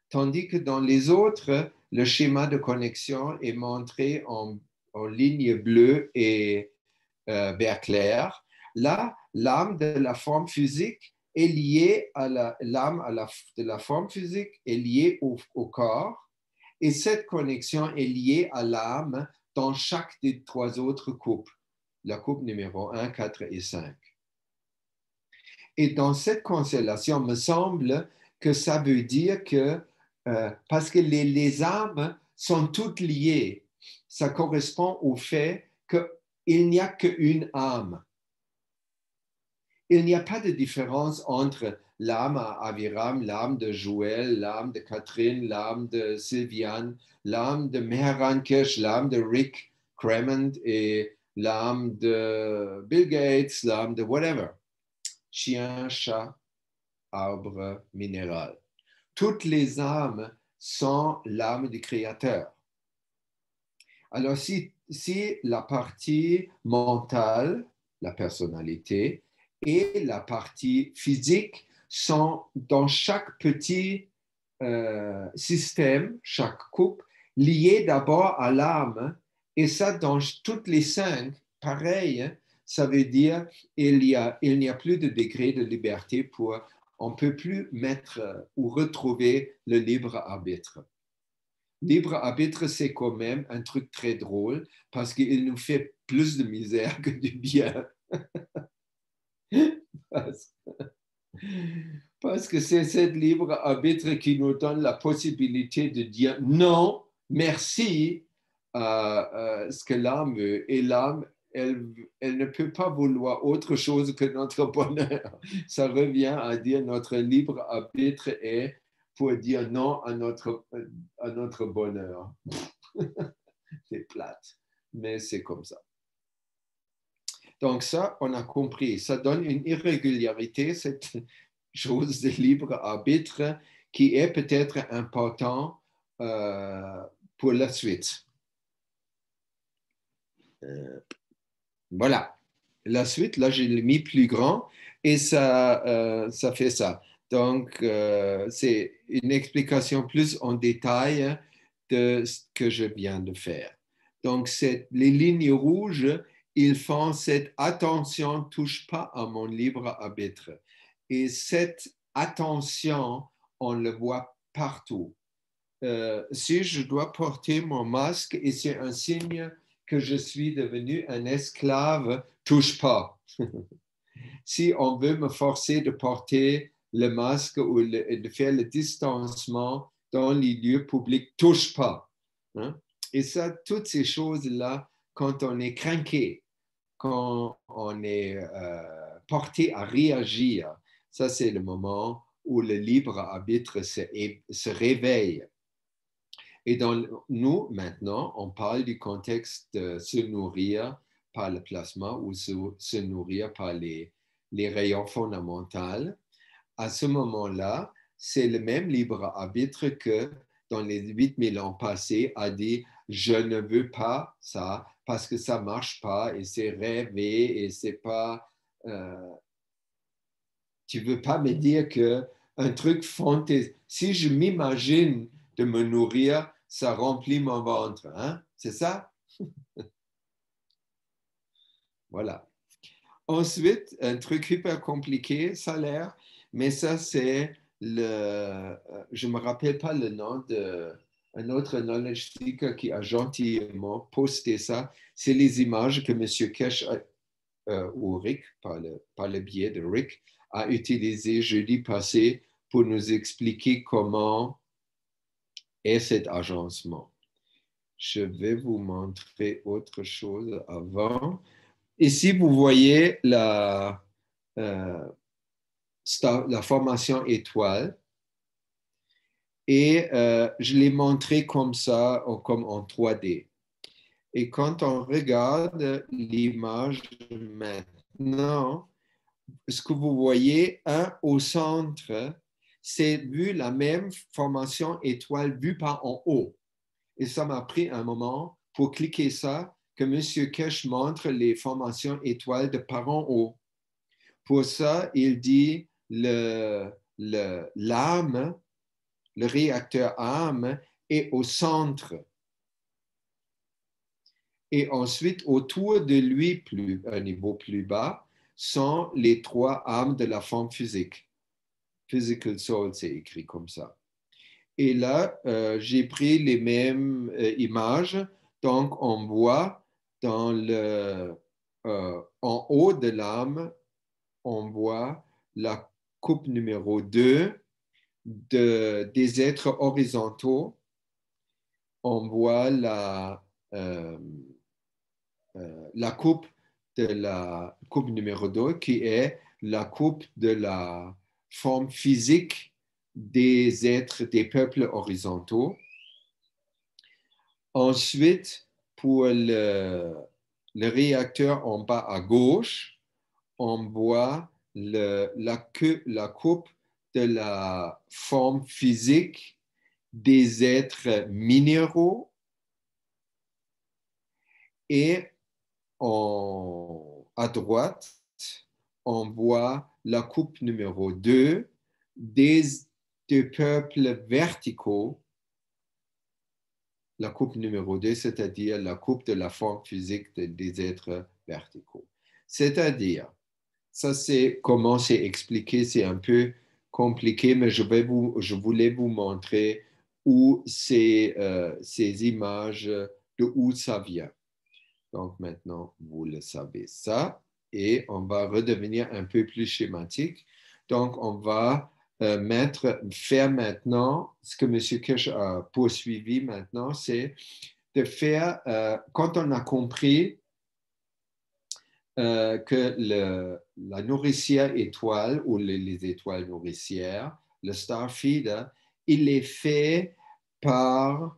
Tandis que dans les autres, le schéma de connexion est montré en ligne bleue et vert clair. Là, l'âme de la forme physique est liée à l'âme de la forme physique est liée au corps, et cette connexion est liée à l'âme dans chaque des trois autres coupes, la coupe numéro 1, 4 et 5. Et dans cette constellation, me semble que ça veut dire que parce que les âmes sont toutes liées. Ça correspond au fait qu'il n'y a qu'une âme. Il n'y a pas de différence entre l'âme à Aviram, l'âme de Joël, l'âme de Catherine, l'âme de Sylviane, l'âme de Mehran Keshe, l'âme de Rick Cremant et l'âme de Bill Gates, l'âme de whatever. Chien, chat, arbre, minéral. Toutes les âmes sont l'âme du Créateur. Alors, si la partie mentale, la personnalité, et la partie physique sont dans chaque petit système, chaque couple, liées d'abord à l'âme, et ça dans toutes les cinq, pareil, ça veut dire qu'il n'y a plus de degré de liberté pour... On ne peut plus mettre ou retrouver le libre arbitre. Libre arbitre, c'est quand même un truc très drôle parce qu'il nous fait plus de misère que du bien. Parce que c'est cet libre arbitre qui nous donne la possibilité de dire non, merci à ce que l'âme veut. Et l'âme elle ne peut pas vouloir autre chose que notre bonheur. Ça revient à dire notre libre arbitre est pour dire non à notre bonheur. C'est plate, mais c'est comme ça. Donc ça, on a compris. Ça donne une irrégularité, cette chose de libre arbitre qui est peut-être important pour la suite. Voilà. La suite, là, j'ai mis plus grand et ça, ça fait ça. Donc, c'est une explication plus en détail de ce que je viens de faire. Donc, les lignes rouges, ils font cette attention, ne touche pas à mon libre arbitre. Et cette attention, on le voit partout. Si je dois porter mon masque et c'est un signe que je suis devenu un esclave, touche pas. Si on veut me forcer de porter le masque ou de faire le distanciement dans les lieux publics, touche pas. Hein? Et ça, toutes ces choses-là, quand on est craqué, quand on est porté à réagir, ça c'est le moment où le libre arbitre se réveille. Et nous, maintenant, on parle du contexte de se nourrir par le plasma ou se nourrir par les rayons fondamentaux. À ce moment-là, c'est le même libre arbitre que dans les 8000 ans passés a dit « je ne veux pas ça parce que ça ne marche pas et c'est rêvé et c'est pas… tu ne veux pas me dire qu'un truc fantaisiste… Si je m'imagine de me nourrir, ça remplit mon ventre. Hein? C'est ça? Voilà. Ensuite, un truc hyper compliqué, ça a l'air, mais ça c'est le... Je ne me rappelle pas le nom d'un autre knowledge seeker qui a gentiment posté ça. C'est les images que M. Keshe ou Rick, par le biais de Rick, a utilisé jeudi passé pour nous expliquer comment et cet agencement. Je vais vous montrer autre chose avant. Ici, vous voyez la formation étoile. Et je l'ai montré comme ça, comme en 3D. Et quand on regarde l'image maintenant, ce que vous voyez, un au centre, c'est vu la même formation étoile vue par en haut. Et ça m'a pris un moment pour cliquer ça, que M. Keshe montre les formations étoiles de par en haut. Pour ça, il dit l'âme, le réacteur âme est au centre. Et ensuite, autour de lui, à un niveau plus bas, sont les trois âmes de la forme physique. Physical Soul, c'est écrit comme ça. Et là, j'ai pris les mêmes images. Donc, on voit en haut de l'âme, on voit la coupe numéro 2 des êtres horizontaux. On voit la coupe de la coupe numéro 2 qui est la coupe de la forme physique des êtres, des peuples horizontaux. Ensuite, pour le réacteur en bas à gauche, on voit la coupe de la forme physique des êtres minéraux. Et à droite, on voit la coupe numéro 2 des peuples verticaux. La coupe numéro 2, c'est-à-dire la coupe de la forme physique des êtres verticaux. C'est-à-dire, ça c'est comment c'est expliqué, c'est un peu compliqué, mais je voulais vous montrer où ces images, de où ça vient. Donc maintenant, vous le savez ça. Et on va redevenir un peu plus schématique. Donc, on va faire maintenant, ce que M. Keshe a poursuivi maintenant, c'est de faire, quand on a compris que la nourricière étoile ou les étoiles nourricières, le Star Feeder, il est fait par,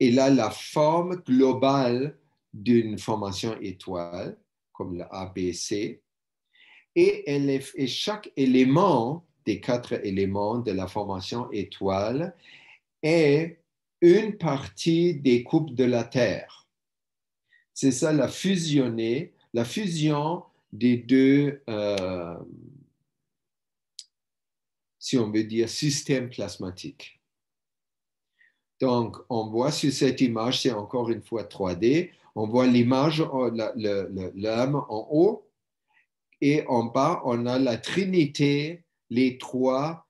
il a la forme globale d'une formation étoile, comme le ABC, et chaque élément des quatre éléments de la formation étoile est une partie des coupes de la Terre. C'est ça la fusion des deux, si on veut dire, systèmes plasmatiques. Donc, on voit sur cette image, c'est encore une fois 3D, on voit l'image, l'âme en haut, et en bas, on a la trinité, les trois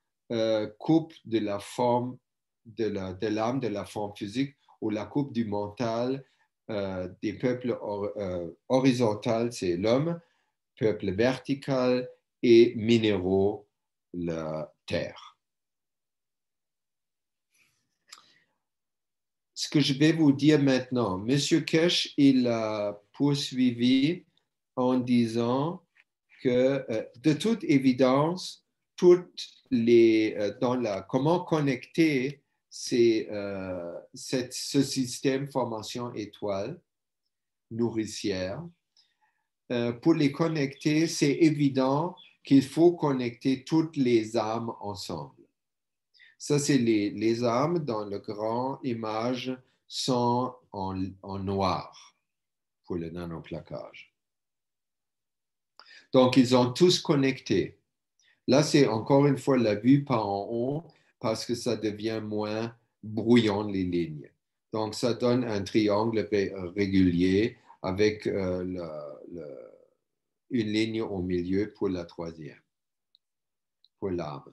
coupes de la forme de l'âme, de la forme physique, ou la coupe du mental. Des peuples horizontaux, c'est l'homme, peuple vertical et minéraux, la terre. Ce que je vais vous dire maintenant, M. Keshe, il a poursuivi en disant que, de toute évidence, comment connecter ce système formation étoile nourricière. Pour les connecter, c'est évident qu'il faut connecter toutes les âmes ensemble. Ça, c'est les âmes dans la grande image sont en noir pour le nanoplaquage. Donc, ils ont tous connecté. Là, c'est encore une fois la vue par en haut, parce que ça devient moins brouillant, les lignes. Donc, ça donne un triangle régulier avec une ligne au milieu pour la troisième, pour l'âme.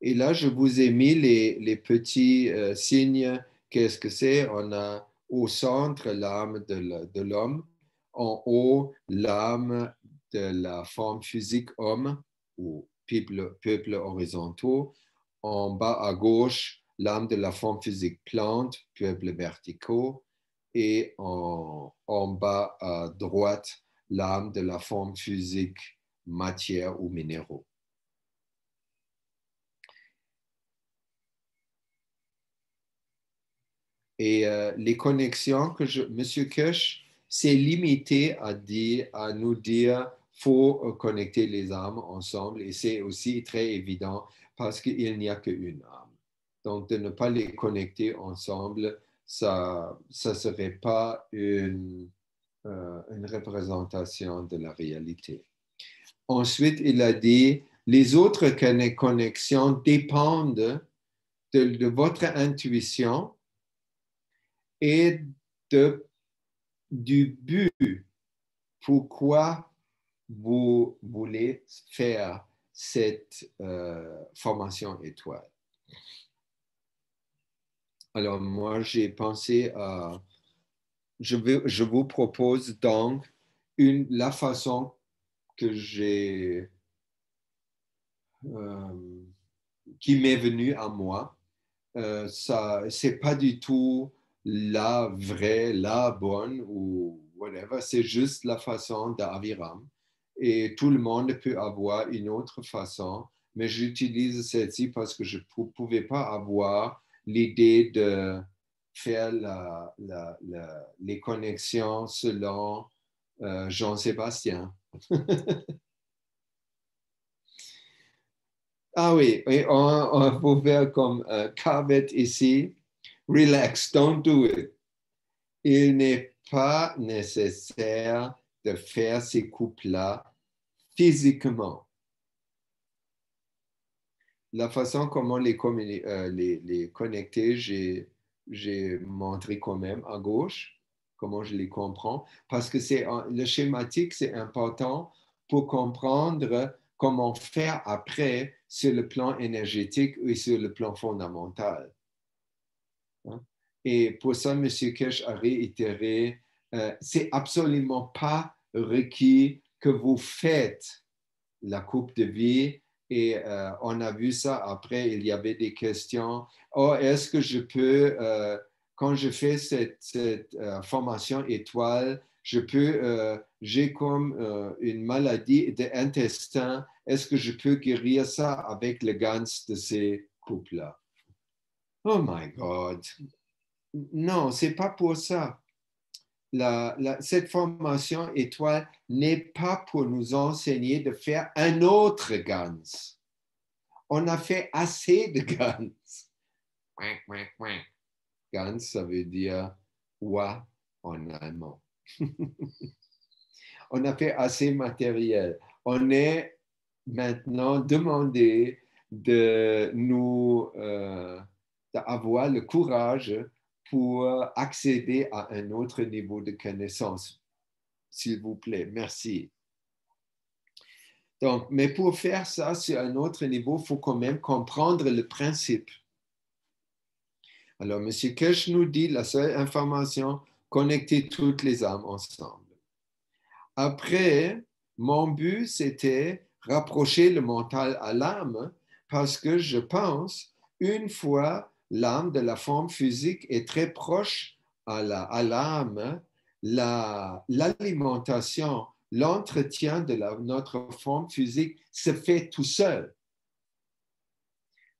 Et là, je vous ai mis les petits signes. Qu'est-ce que c'est? On a au centre l'âme de l'homme, en haut l'âme de la forme physique homme ou peuple horizontaux, en bas à gauche, l'âme de la forme physique plante, peuple verticaux, et en bas à droite, l'âme de la forme physique matière ou minéraux. Et les connexions que M. Keshe s'est limité à nous dire: il faut connecter les âmes ensemble, et c'est aussi très évident parce qu'il n'y a qu'une âme. Donc, de ne pas les connecter ensemble, ça ne serait pas une représentation de la réalité. Ensuite, il a dit, les autres connexions dépendent de votre intuition et du but. Pourquoi vous voulez faire cette formation étoile. Alors, moi, j'ai pensé à... Je vous propose donc la façon que j'ai... qui m'est venue à moi. C'est pas du tout la vraie, la bonne ou whatever. C'est juste la façon d'Aviram. Et tout le monde peut avoir une autre façon, mais j'utilise celle-ci parce que je ne pouvais pas avoir l'idée de faire les connexions selon Jean-Sébastien. Ah oui, et on peut faire comme Carvet ici. Relax, don't do it. Il n'est pas nécessaire de faire ces coupes-là physiquement. La façon comment les connecter, j'ai montré quand même à gauche, comment je les comprends, parce que le schématique, c'est important pour comprendre comment faire après sur le plan énergétique et sur le plan fondamental. Et pour ça, M. Keshe a réitéré, c'est absolument pas requis que vous faites la coupe de vie. Et on a vu ça après, il y avait des questions. Oh, est-ce que je peux, quand je fais cette formation étoile, j'ai comme une maladie d'intestin, est-ce que je peux guérir ça avec le GANS de ces couples-là? Oh my God! Non, ce n'est pas pour ça. Cette formation étoile n'est pas pour nous enseigner de faire un autre GANS. On a fait assez de GANS. GANS, ça veut dire oie en allemand. On a fait assez matériel. On est maintenant demandé de nous d'avoir le courage pour accéder à un autre niveau de connaissance. S'il vous plaît, merci. Donc, mais pour faire ça sur un autre niveau, il faut quand même comprendre le principe. Alors, M. Keshe nous dit la seule information, connecter toutes les âmes ensemble. Après, mon but, c'était rapprocher le mental à l'âme parce que je pense, une fois l'âme de la forme physique est très proche à l'âme, l'alimentation, l'entretien de notre forme physique se fait tout seul.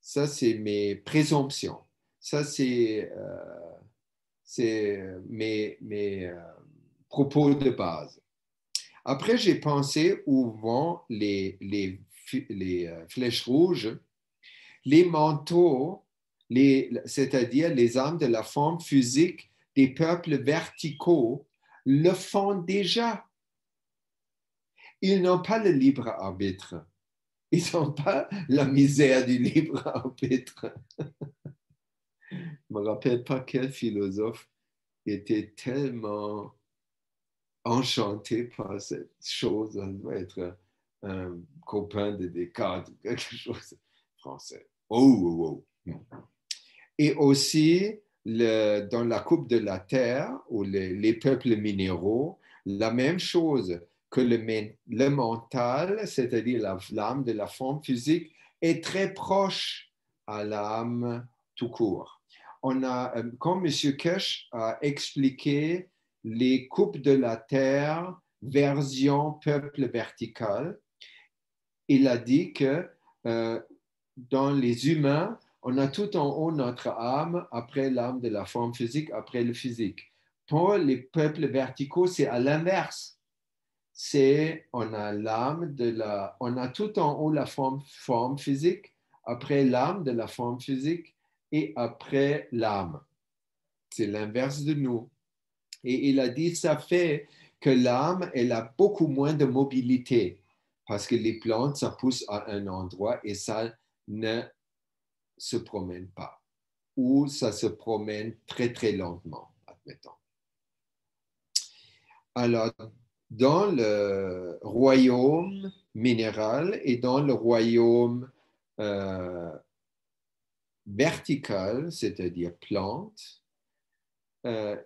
Ça, c'est mes présomptions. Ça, c'est mes propos de base. Après, j'ai pensé où vont les flèches rouges, les manteaux, c'est-à-dire les âmes de la forme physique des peuples verticaux, le font déjà. Ils n'ont pas le libre arbitre. Ils n'ont pas la misère du libre arbitre. Je ne me rappelle pas quel philosophe était tellement enchanté par cette chose. On doit être un copain de Descartes ou quelque chose français. Oh, oh, oh. Et aussi, dans la coupe de la terre, ou les peuples minéraux, la même chose que le mental, c'est-à-dire l'âme de la forme physique, est très proche à l'âme tout court. Quand M. Keshe a expliqué les coupes de la terre, version peuple vertical, il a dit que dans les humains, on a tout en haut notre âme, après l'âme de la forme physique, après le physique. Pour les peuples verticaux, c'est à l'inverse. C'est, on a tout en haut la forme physique, après l'âme de la forme physique et après l'âme. C'est l'inverse de nous. Et il a dit, ça fait que l'âme, elle a beaucoup moins de mobilité parce que les plantes, ça pousse à un endroit et ça ne se promène pas, ou ça se promène très, très lentement, admettons. Alors, dans le royaume minéral et dans le royaume vertical, c'est-à-dire plante,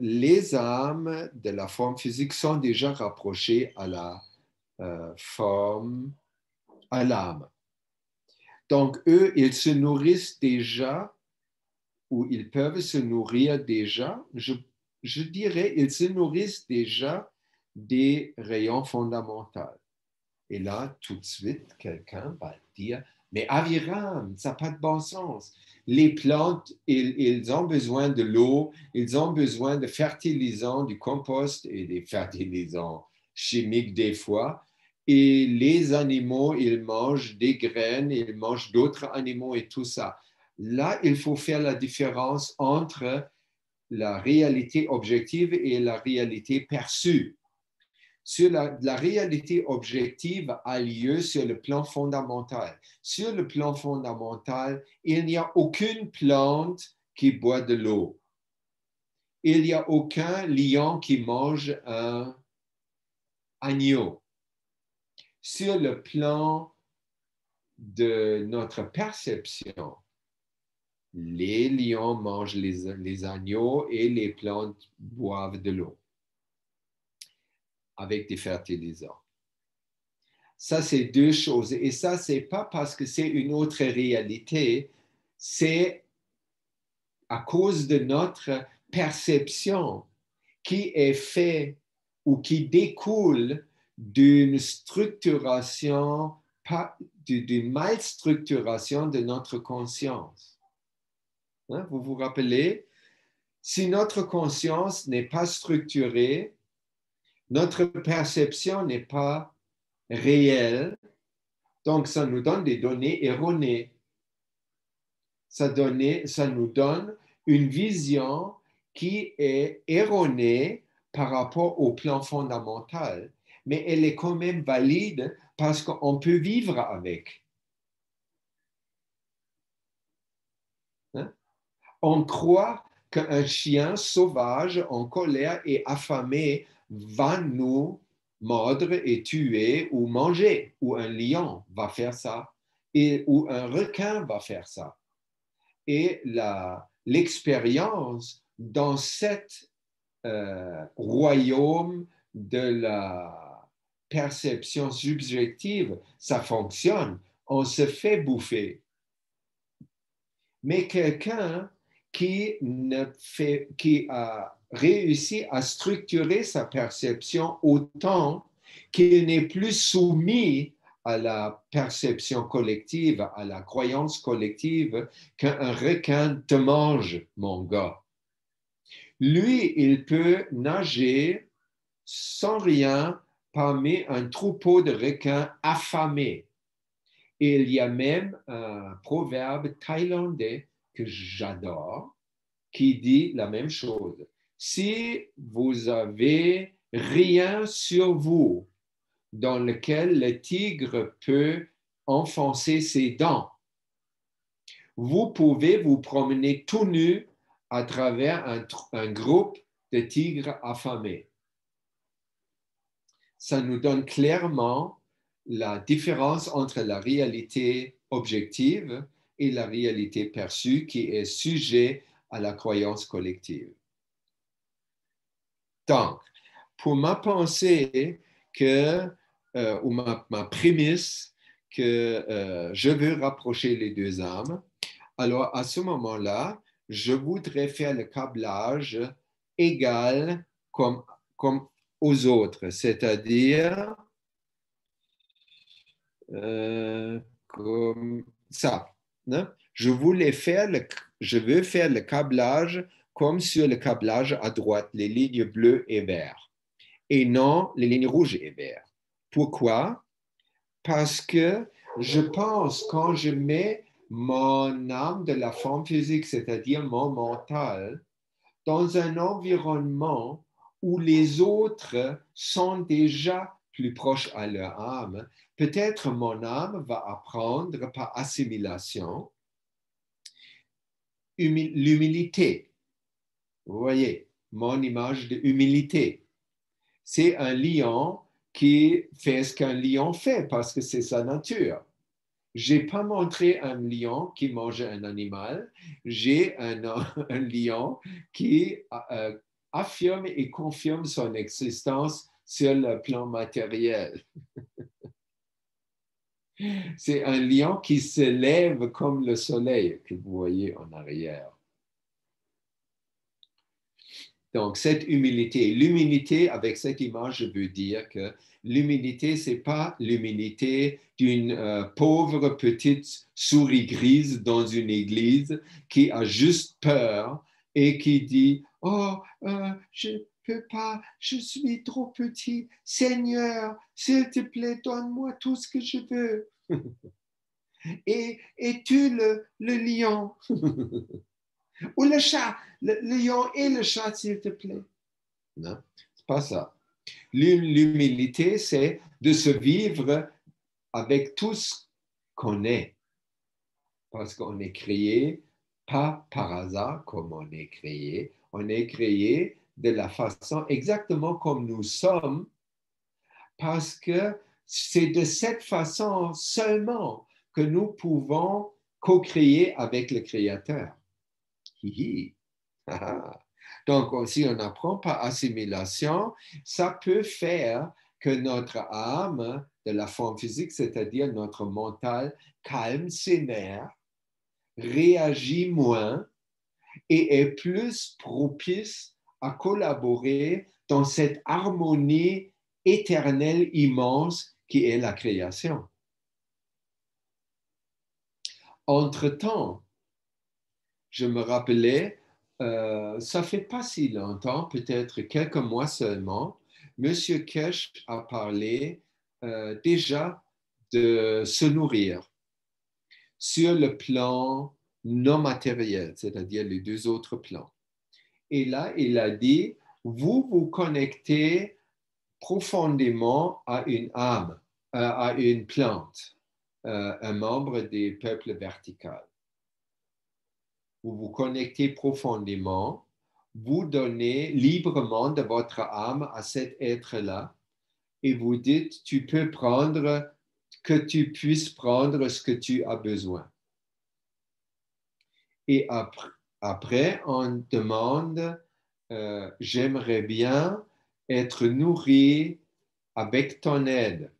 les âmes de la forme physique sont déjà rapprochées à la forme, à l'âme. Donc, eux, ils se nourrissent déjà, ou ils peuvent se nourrir déjà, je dirais, ils se nourrissent déjà des rayons fondamentaux. Et là, tout de suite, quelqu'un va dire, mais Avira, ça n'a pas de bon sens. Les plantes, ils ont besoin de l'eau, ils ont besoin de fertilisants, du compost et des fertilisants chimiques des fois. Et les animaux, ils mangent des graines, ils mangent d'autres animaux et tout ça. Là, il faut faire la différence entre la réalité objective et la réalité perçue. Sur la réalité objective a lieu sur le plan fondamental. Sur le plan fondamental, il n'y a aucune plante qui boit de l'eau. Il n'y a aucun lion qui mange un agneau. Sur le plan de notre perception, les lions mangent les agneaux et les plantes boivent de l'eau avec des fertilisants. Ça, c'est deux choses. Et ça, ce n'est pas parce que c'est une autre réalité, c'est à cause de notre perception qui est faite ou qui découle d'une structuration, d'une mal structuration de notre conscience. Hein? Vous vous rappelez, si notre conscience n'est pas structurée, notre perception n'est pas réelle, donc ça nous donne des données erronées. Ça nous donne une vision qui est erronée par rapport au plan fondamental, mais elle est quand même valide parce qu'on peut vivre avec. Hein? On croit qu'un chien sauvage en colère et affamé va nous mordre et tuer ou manger, ou un lion va faire ça, ou un requin va faire ça. Et l'expérience dans cet royaume de la perception subjective, ça fonctionne, on se fait bouffer. Mais quelqu'un qui a réussi à structurer sa perception autant qu'il n'est plus soumis à la perception collective, à la croyance collective qu'un requin te mange, mon gars. Lui, il peut nager sans rien parmi un troupeau de requins affamés. Et il y a même un proverbe thaïlandais que j'adore qui dit la même chose. Si vous avez rien sur vous dans lequel le tigre peut enfoncer ses dents, vous pouvez vous promener tout nu à travers un groupe de tigres affamés. Ça nous donne clairement la différence entre la réalité objective et la réalité perçue qui est sujet à la croyance collective. Donc, pour ma pensée que, ou ma prémisse que je veux rapprocher les deux âmes, alors à ce moment-là, je voudrais faire le câblage égal comme aux autres, c'est-à-dire comme ça. Hein? Je veux faire le câblage comme sur le câblage à droite, les lignes bleues et vertes, et non les lignes rouges et vertes. Pourquoi? Parce que je pense quand je mets mon âme de la forme physique, c'est-à-dire mon mental, dans un environnement où les autres sont déjà plus proches à leur âme, peut-être mon âme va apprendre par assimilation l'humilité. Vous voyez, mon image d'humilité. C'est un lion qui fait ce qu'un lion fait parce que c'est sa nature. Je n'ai pas montré un lion qui mange un animal. J'ai un lion qui affirme et confirme son existence sur le plan matériel. C'est un lion qui se lève comme le soleil que vous voyez en arrière. Donc, cette humilité, avec cette image, je veux dire que l'humilité, ce n'est pas l'humilité d'une pauvre petite souris grise dans une église qui a juste peur et qui dit « Oh, je ne peux pas, je suis trop petit, Seigneur, s'il te plaît, donne-moi tout ce que je veux. Et, » Et tue le lion. Ou le chat, le lion et le chat, s'il te plaît. Non, c'est pas ça. L'humilité, c'est de se vivre avec tout ce qu'on est. Parce qu'on est créé, pas par hasard comme on est créé. On est créé de la façon exactement comme nous sommes. Parce que c'est de cette façon seulement que nous pouvons co-créer avec le Créateur. Donc, si on apprend par assimilation, ça peut faire que notre âme de la forme physique, c'est-à-dire notre mental, calme ses nerfs, réagit moins et est plus propice à collaborer dans cette harmonie éternelle immense qui est la création. Entre-temps, je me rappelais, ça ne fait pas si longtemps, peut-être quelques mois seulement, M. Keshe a parlé déjà de se nourrir sur le plan non matériel, c'est-à-dire les deux autres plans. Et là, il a dit, vous vous connectez profondément à une âme, à une plante, un membre des peuples verticaux. Vous vous connectez profondément, vous donnez librement de votre âme à cet être-là et vous dites, tu peux prendre, que tu puisses prendre ce que tu as besoin. Et après, on demande, j'aimerais bien être nourri avec ton aide.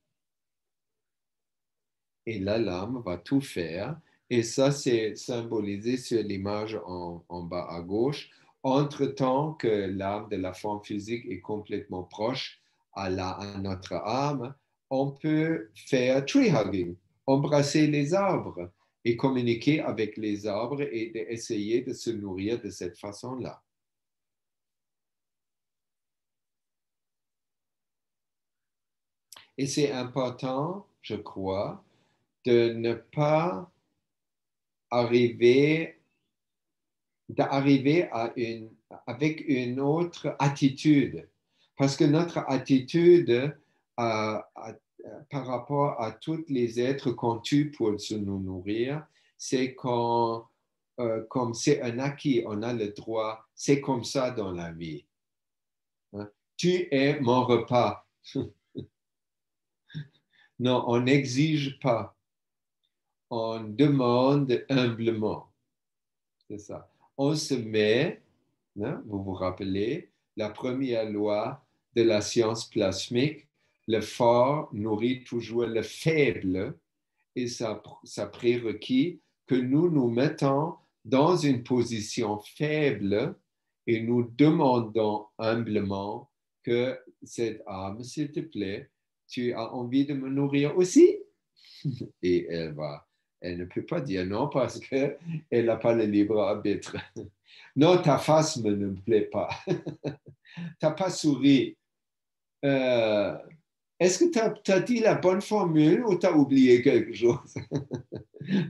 Et là, l'âme va tout faire. Et ça, c'est symbolisé sur l'image en bas à gauche. Entre-temps que l'âme de la forme physique est complètement proche à notre âme, on peut faire tree hugging, embrasser les arbres et communiquer avec les arbres et essayer de se nourrir de cette façon-là. Et c'est important, je crois, de ne pas d'arriver avec une autre attitude. Parce que notre attitude par rapport à tous les êtres qu'on tue pour se nous nourrir, c'est comme c'est un acquis, on a le droit, c'est comme ça dans la vie. Hein? Tu es mon repas. Non, on n'exige pas. On demande humblement. C'est ça. On se met, hein, vous vous rappelez, la première loi de la science plasmique, le fort nourrit toujours le faible et ça prérequis que nous nous mettons dans une position faible et nous demandons humblement que cette âme, s'il te plaît, tu as envie de me nourrir aussi? Et elle ne peut pas dire non parce qu'elle n'a pas le libre arbitre. Non, ta face ne me plaît pas. Tu n'as pas souri. Est-ce que tu as dit la bonne formule ou tu as oublié quelque chose?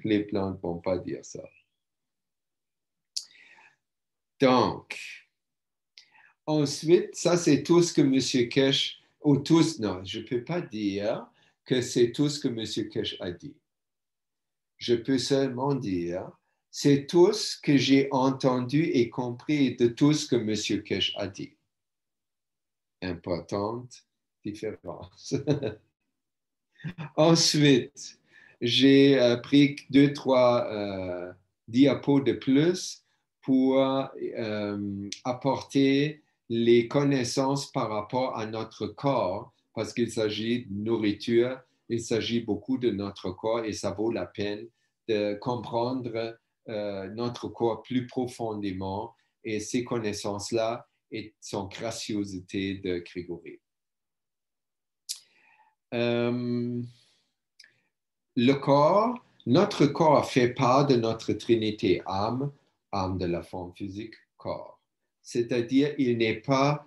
Les plantes ne vont pas dire ça. Donc, ensuite, ça c'est tout ce que M. Keshe non, je ne peux pas dire que c'est tout ce que M. Keshe a dit. Je peux seulement dire, c'est tout ce que j'ai entendu et compris de tout ce que M. Keshe a dit. Importante différence. Ensuite, j'ai pris 2-3 diapos de plus pour apporter les connaissances par rapport à notre corps, parce qu'il s'agit de nourriture, il s'agit beaucoup de notre corps et ça vaut la peine de comprendre notre corps plus profondément et ces connaissances-là et son graciosité de Grigori. Notre corps fait part de notre trinité âme, âme de la forme physique, corps. C'est-à-dire, il n'y a pas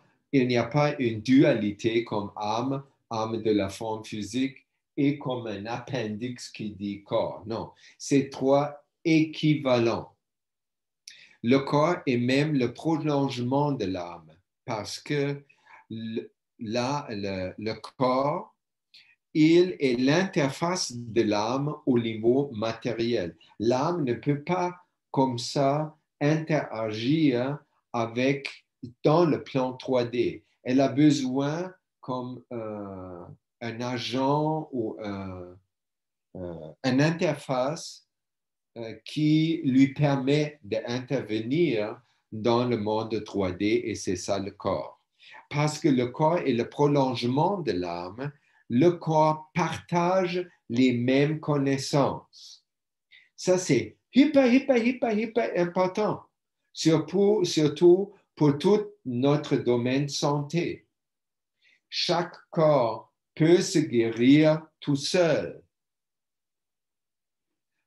une dualité comme âme, âme de la forme physique et comme un appendix qui dit corps. Non, c'est 3 équivalents. Le corps est même le prolongement de l'âme parce que le corps, il est l'interface de l'âme au niveau matériel. L'âme ne peut pas comme ça interagir dans le plan 3D. Elle a besoin comme un agent ou une interface qui lui permet d'intervenir dans le monde 3D et c'est ça le corps. Parce que le corps est le prolongement de l'âme, le corps partage les mêmes connaissances. Ça c'est hyper important. Surtout pour tout notre domaine santé. Chaque corps peut se guérir tout seul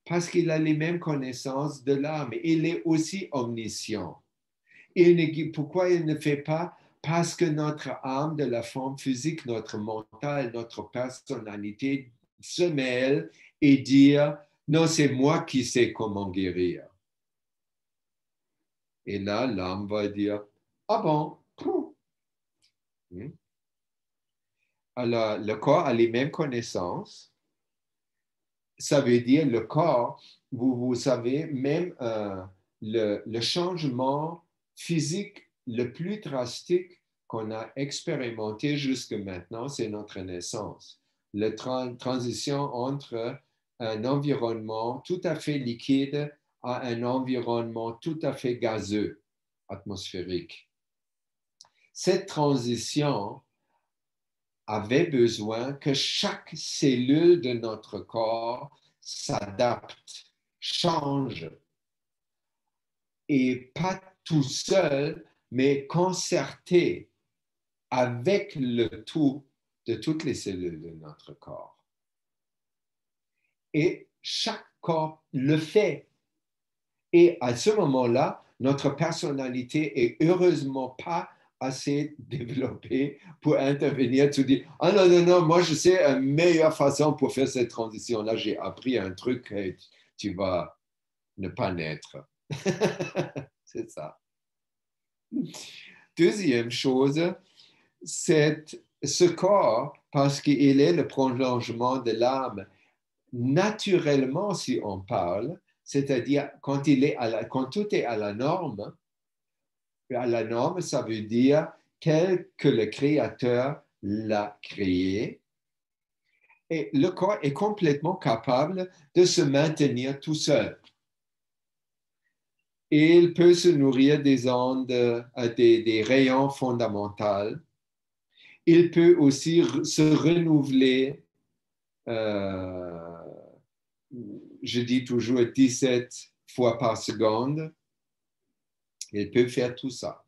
parce qu'il a les mêmes connaissances de l'âme. Il est aussi omniscient. Pourquoi il ne fait pas? Parce que notre âme de la forme physique, notre mental, notre personnalité se mêlent et dire « Non, c'est moi qui sais comment guérir. » Et là, l'âme va dire « Ah bon? » Alors, le corps a les mêmes connaissances. Ça veut dire le corps, vous savez, même le changement physique le plus drastique qu'on a expérimenté jusque maintenant, c'est notre naissance. La transition entre un environnement tout à fait liquide à un environnement tout à fait gazeux, atmosphérique. Cette transition avait besoin que chaque cellule de notre corps s'adapte, change, et pas tout seul, mais concertée avec le tout de toutes les cellules de notre corps. Et chaque corps le fait. Et à ce moment-là, notre personnalité est heureusement pas assez développée pour intervenir, tout dire « Ah non, non, non, moi je sais une meilleure façon pour faire cette transition-là, j'ai appris un truc et tu vas ne pas naître. » C'est ça. Deuxième chose, c'est ce corps, parce qu'il est le prolongement de l'âme, naturellement, si on parle, c'est-à-dire quand tout est à la norme, ça veut dire tel que le Créateur l'a créé, et le corps est complètement capable de se maintenir tout seul. Et il peut se nourrir des ondes, des rayons fondamentaux. Il peut aussi se renouveler, je dis toujours 17 fois par seconde. Il peut faire tout ça.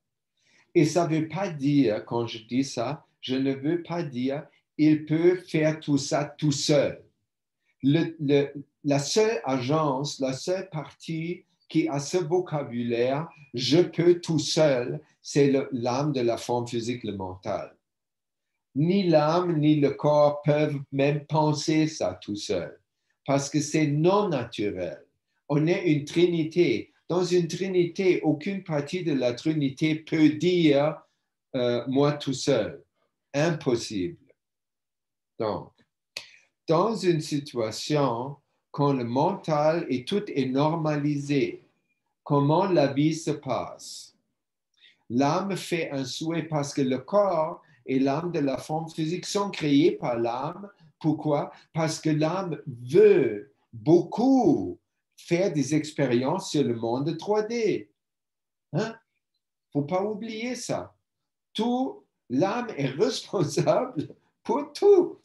Et ça ne veut pas dire, quand je dis ça, je ne veux pas dire il peut faire tout ça tout seul. La seule agence, la seule partie qui a ce vocabulaire, je peux tout seul, c'est l'âme de la forme physique, le mental. Ni l'âme ni le corps peuvent même penser ça tout seul, parce que c'est non naturel. On est une trinité. Dans une trinité, aucune partie de la trinité peut dire « moi tout seul ». Impossible. Donc, dans une situation quand le mental et tout est normalisé, comment la vie se passe. L'âme fait un souhait parce que le corps et l'âme de la forme physique sont créés par l'âme. Pourquoi? Parce que l'âme veut beaucoup faire des expériences sur le monde 3D. Hein? Faut pas oublier ça. Tout, l'âme est responsable pour tout.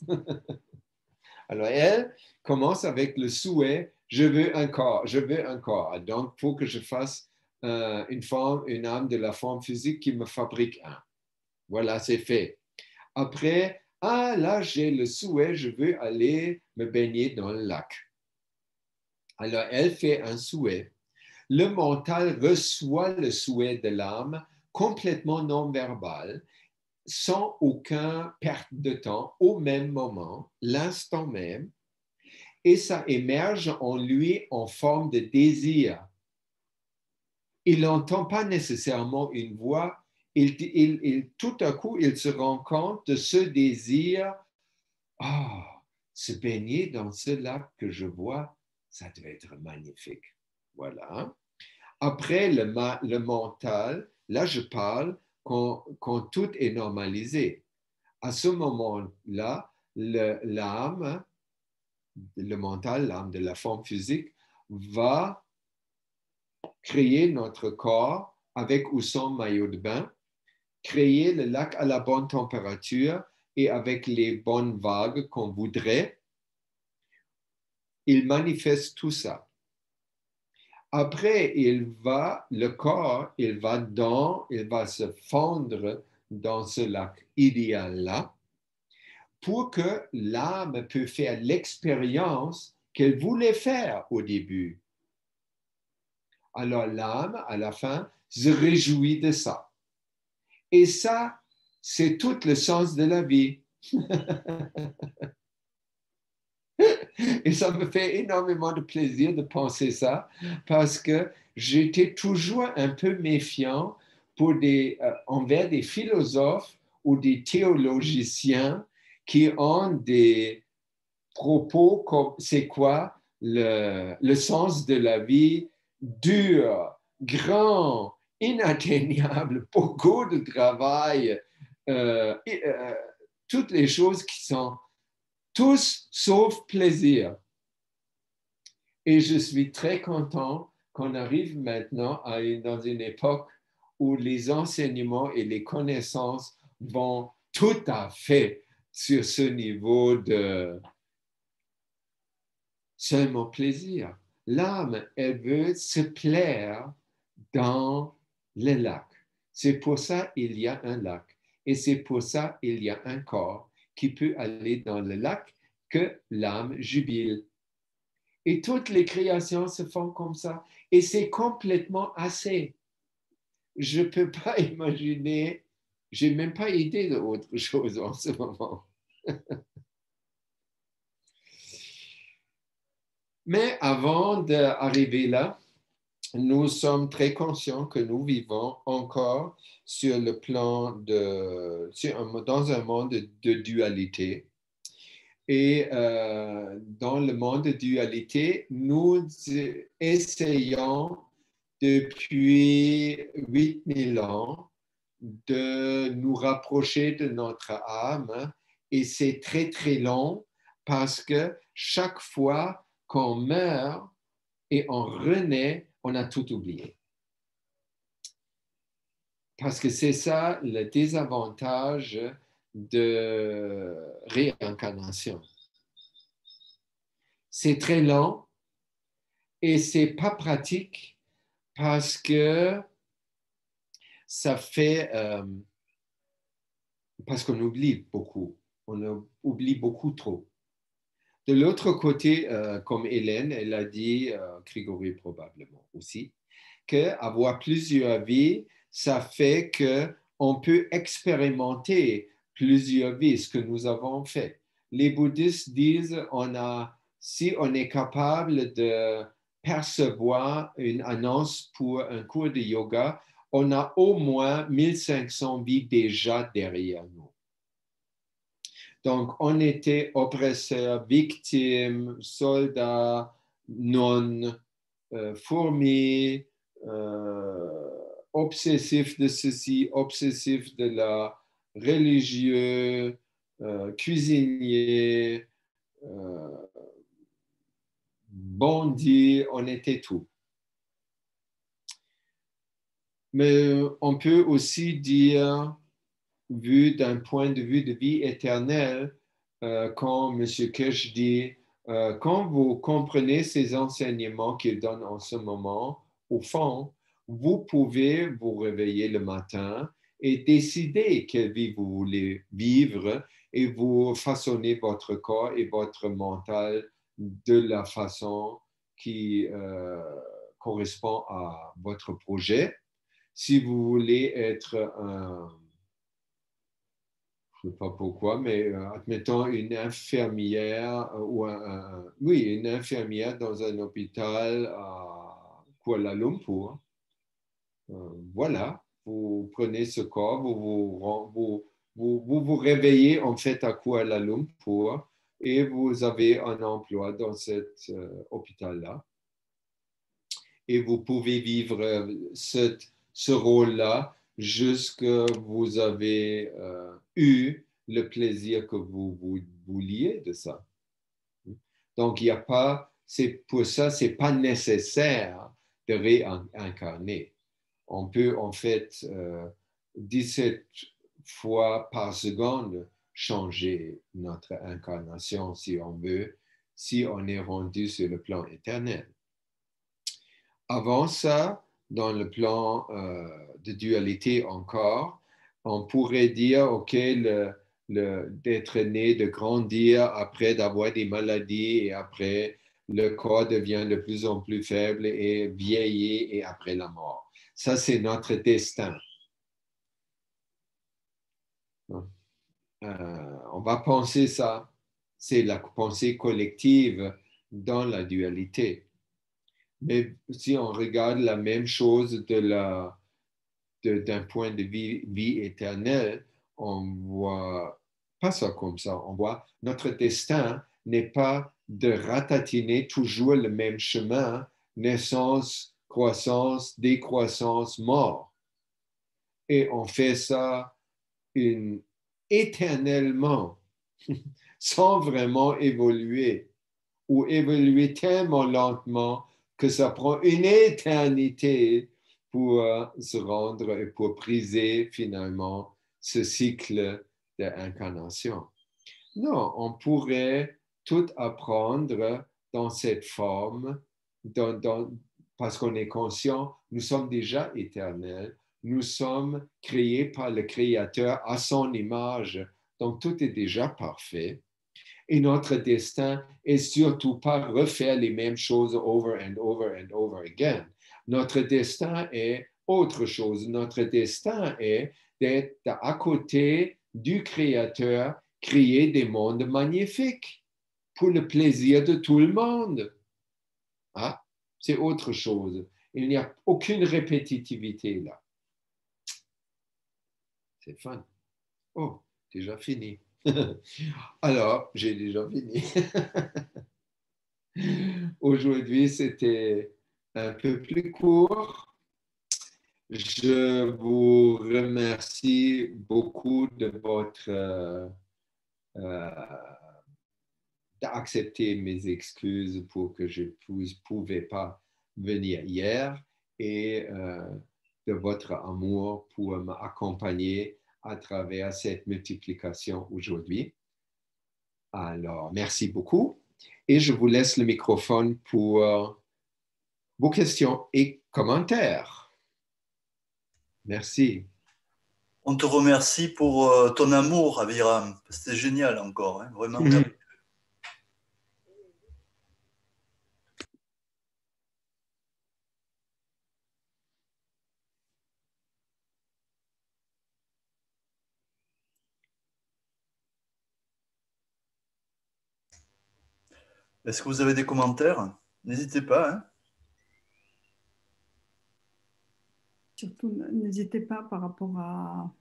Alors elle commence avec le souhait, je veux un corps, je veux un corps. Donc, il faut que je fasse une âme de la forme physique qui me fabrique un. Voilà, c'est fait. Après, ah là, j'ai le souhait, je veux aller me baigner dans le lac. Alors, elle fait un souhait. Le mental reçoit le souhait de l'âme complètement non-verbal, sans aucune perte de temps, au même moment, l'instant même, et ça émerge en lui en forme de désir. Il n'entend pas nécessairement une voix, tout à coup, il se rend compte de ce désir, « Ah, se baigner dans ce lac que je vois, ça devait être magnifique. » Voilà. Après, le mental, là je parle, quand tout est normalisé. À ce moment-là, l'âme, le mental, l'âme de la forme physique, va créer notre corps avec ou sans maillot de bain, créer le lac à la bonne température et avec les bonnes vagues qu'on voudrait. Il manifeste tout ça. Après, le corps va se fondre dans ce lac idéal-là pour que l'âme puisse faire l'expérience qu'elle voulait faire au début. Alors l'âme, à la fin, se réjouit de ça. Et ça, c'est tout le sens de la vie. Et ça me fait énormément de plaisir de penser ça, parce que j'étais toujours un peu méfiant pour envers des philosophes ou des théologiciens qui ont des propos comme c'est quoi le sens de la vie dur, grand, inatteignable, beaucoup de travail, toutes les choses qui sont tous sauf plaisir. Et je suis très content qu'on arrive maintenant dans une époque où les enseignements et les connaissances vont tout à fait sur ce niveau de seulement plaisir. L'âme, elle veut se plaire dans le lac. C'est pour ça qu'il y a un lac. Et c'est pour ça qu'il y a un corps qui peut aller dans le lac que l'âme jubile. Et toutes les créations se font comme ça. Et c'est complètement assez. Je ne peux pas imaginer, je n'ai même pas idée d'autre chose en ce moment. Mais avant d'arriver là, nous sommes très conscients que nous vivons encore sur le plan dans un monde de dualité. Et dans le monde de dualité, nous essayons depuis 8000 ans de nous rapprocher de notre âme. Et c'est très, très long parce que chaque fois qu'on meurt et on renaît, on a tout oublié. Parce que c'est ça le désavantage de réincarnation. C'est très lent et c'est pas pratique parce que ça fait... parce qu'on oublie beaucoup. On oublie beaucoup trop. De l'autre côté, comme Hélène, elle a dit, Grigori probablement aussi, qu'avoir plusieurs vies, ça fait qu'on peut expérimenter plusieurs vies, ce que nous avons fait. Les bouddhistes disent, si on est capable de percevoir une annonce pour un cours de yoga, on a au moins 1500 vies déjà derrière nous. Donc, on était oppresseurs, victimes, soldats, nonnes, fourmis, obsessifs de ceci, obsessifs de là, religieux, cuisiniers, bandits, on était tout. Mais on peut aussi dire... vu d'un point de vue de vie éternelle, quand M. Keshe dit, quand vous comprenez ces enseignements qu'il donne en ce moment, au fond, vous pouvez vous réveiller le matin et décider quelle vie vous voulez vivre et vous façonnez votre corps et votre mental de la façon qui correspond à votre projet. Si vous voulez être un... je ne sais pas pourquoi, mais admettons une infirmière ou une infirmière dans un hôpital à Kuala Lumpur. Voilà, vous prenez ce corps, vous réveillez en fait à Kuala Lumpur et vous avez un emploi dans cet hôpital-là. Et vous pouvez vivre ce rôle-là jusqu'à ce que vous avez eu le plaisir que vous vouliez de ça. Donc, il n'y a pas, pour ça, ce n'est pas nécessaire de réincarner. On peut en fait 17 fois par seconde changer notre incarnation si on veut, si on est rendu sur le plan éternel. Avant ça, dans le plan de dualité encore, on pourrait dire, OK, d'être né, de grandir après d'avoir des maladies et après le corps devient de plus en plus faible et vieillit et après la mort. Ça, c'est notre destin. On va penser ça. C'est la pensée collective dans la dualité. Mais si on regarde la même chose d'un point de vue vie éternelle, on ne voit pas ça comme ça. On voit notre destin n'est pas de ratatiner toujours le même chemin, naissance, croissance, décroissance, mort. Et on fait ça éternellement, sans vraiment évoluer, ou évoluer tellement lentement que ça prend une éternité pour se rendre et pour briser finalement ce cycle d'incarnation. Non, on pourrait tout apprendre dans cette forme, parce qu'on est conscient, nous sommes déjà éternels, nous sommes créés par le Créateur à son image, donc tout est déjà parfait. Et notre destin est surtout pas refaire les mêmes choses over and over and over again. Notre destin est autre chose. Notre destin est d'être à côté du Créateur, créer des mondes magnifiques pour le plaisir de tout le monde. Hein? C'est autre chose. Il n'y a aucune répétitivité là. C'est fun. Oh, déjà fini. Alors, j'ai déjà fini. Aujourd'hui, c'était un peu plus court. Je vous remercie beaucoup de votre d'accepter mes excuses pour que je ne pouvais pas venir hier et de votre amour pour m'accompagner à travers cette multiplication aujourd'hui. Alors, merci beaucoup. Et je vous laisse le microphone pour vos questions et commentaires. Merci. On te remercie pour ton amour, Avira. C'était génial encore, hein? Vraiment. Est-ce que vous avez des commentaires? N'hésitez pas. Hein? Surtout, n'hésitez pas par rapport à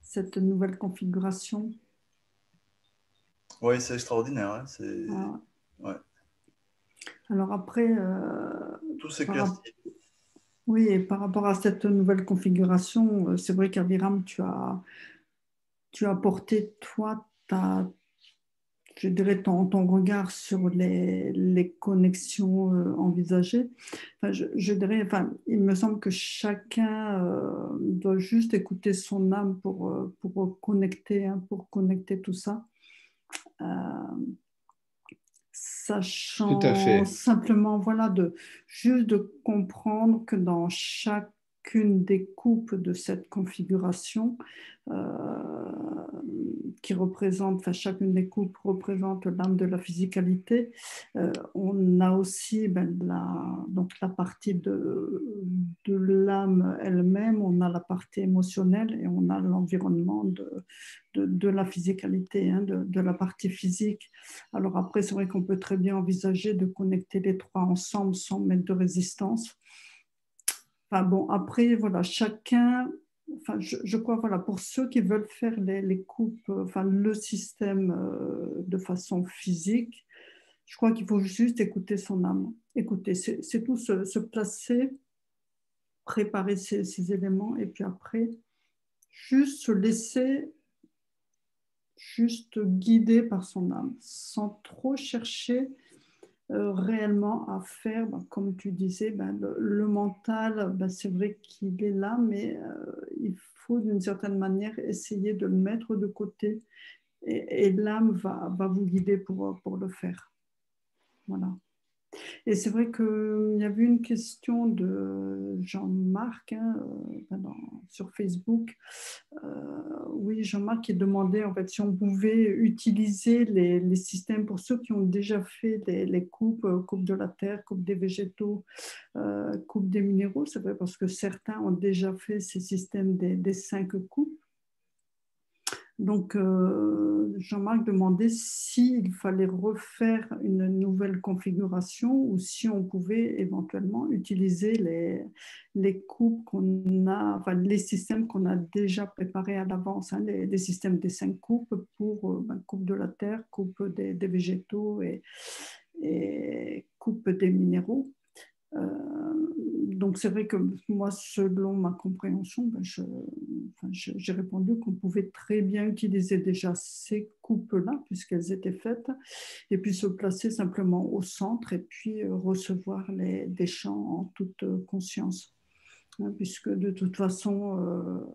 cette nouvelle configuration. Oui, c'est extraordinaire. Hein? Ah. Ouais. Alors après... Tout s'éclaircit. Oui, et par rapport à cette nouvelle configuration, c'est vrai qu'Aviram, tu as apporté, toi, je dirais ton regard sur les connexions envisagées. Enfin, je dirais, enfin, il me semble que chacun doit juste écouter son âme pour connecter tout ça. Sachant tout à fait. Simplement, voilà, juste de comprendre que dans chacune des coupes de cette configuration, chacune des coupes représente l'âme de la physicalité. On a aussi la partie de l'âme elle-même, on a la partie émotionnelle et on a l'environnement de la physicalité, hein, de la partie physique. Alors après, c'est vrai qu'on peut très bien envisager de connecter les trois ensemble sans mettre de résistance. Enfin bon, après, voilà, chacun... Enfin, je crois, voilà, pour ceux qui veulent faire les coupes, enfin, le système de façon physique, je crois qu'il faut juste écouter son âme. Écouter, c'est tout, se placer, préparer ces éléments, et puis après, juste se laisser, juste guider par son âme, sans trop chercher réellement à faire, comme tu disais, le mental, c'est vrai qu'il est là, mais il faut d'une certaine manière essayer de le mettre de côté et l'âme va vous guider pour le faire. Voilà. Et c'est vrai qu'il y avait une question de Jean-Marc sur Facebook. Oui, Jean-Marc qui demandait en fait, si on pouvait utiliser les systèmes pour ceux qui ont déjà fait les coupes, coupes de la terre, coupes des végétaux, coupes des minéraux. C'est vrai parce que certains ont déjà fait ces systèmes des 5 coupes. Donc, Jean-Marc demandait s'il fallait refaire une nouvelle configuration ou si on pouvait éventuellement utiliser les coupes qu'on a, enfin, les systèmes qu'on a déjà préparés à l'avance, hein, les systèmes des 5 coupes pour coupe de la terre, coupe des végétaux et coupe des minéraux. Donc c'est vrai que moi, selon ma compréhension, j'ai répondu qu'on pouvait très bien utiliser déjà ces coupes-là puisqu'elles étaient faites et puis se placer simplement au centre et puis recevoir des chants en toute conscience, hein, puisque de toute façon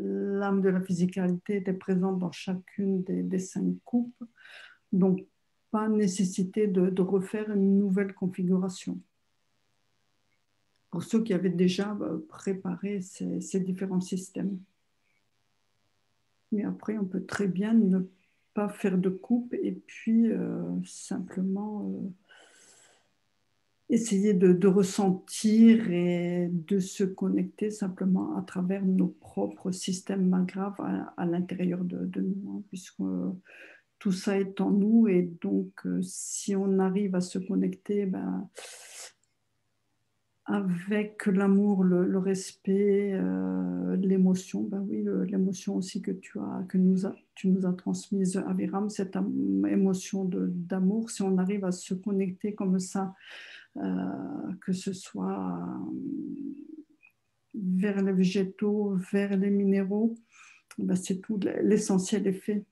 l'âme de la physicalité était présente dans chacune des 5 coupes, donc pas nécessité de refaire une nouvelle configuration pour ceux qui avaient déjà préparé ces différents systèmes. Mais après, on peut très bien ne pas faire de coupe et puis simplement essayer de ressentir et de se connecter simplement à travers nos propres systèmes magravs à l'intérieur de nous, hein, puisque tout ça est en nous. Et donc, si on arrive à se connecter, avec l'amour, le respect, l'émotion, oui, l'émotion aussi que tu nous as transmise, Aviram, cette émotion d'amour, si on arrive à se connecter comme ça, que ce soit vers les végétaux, vers les minéraux, c'est tout, l'essentiel est fait.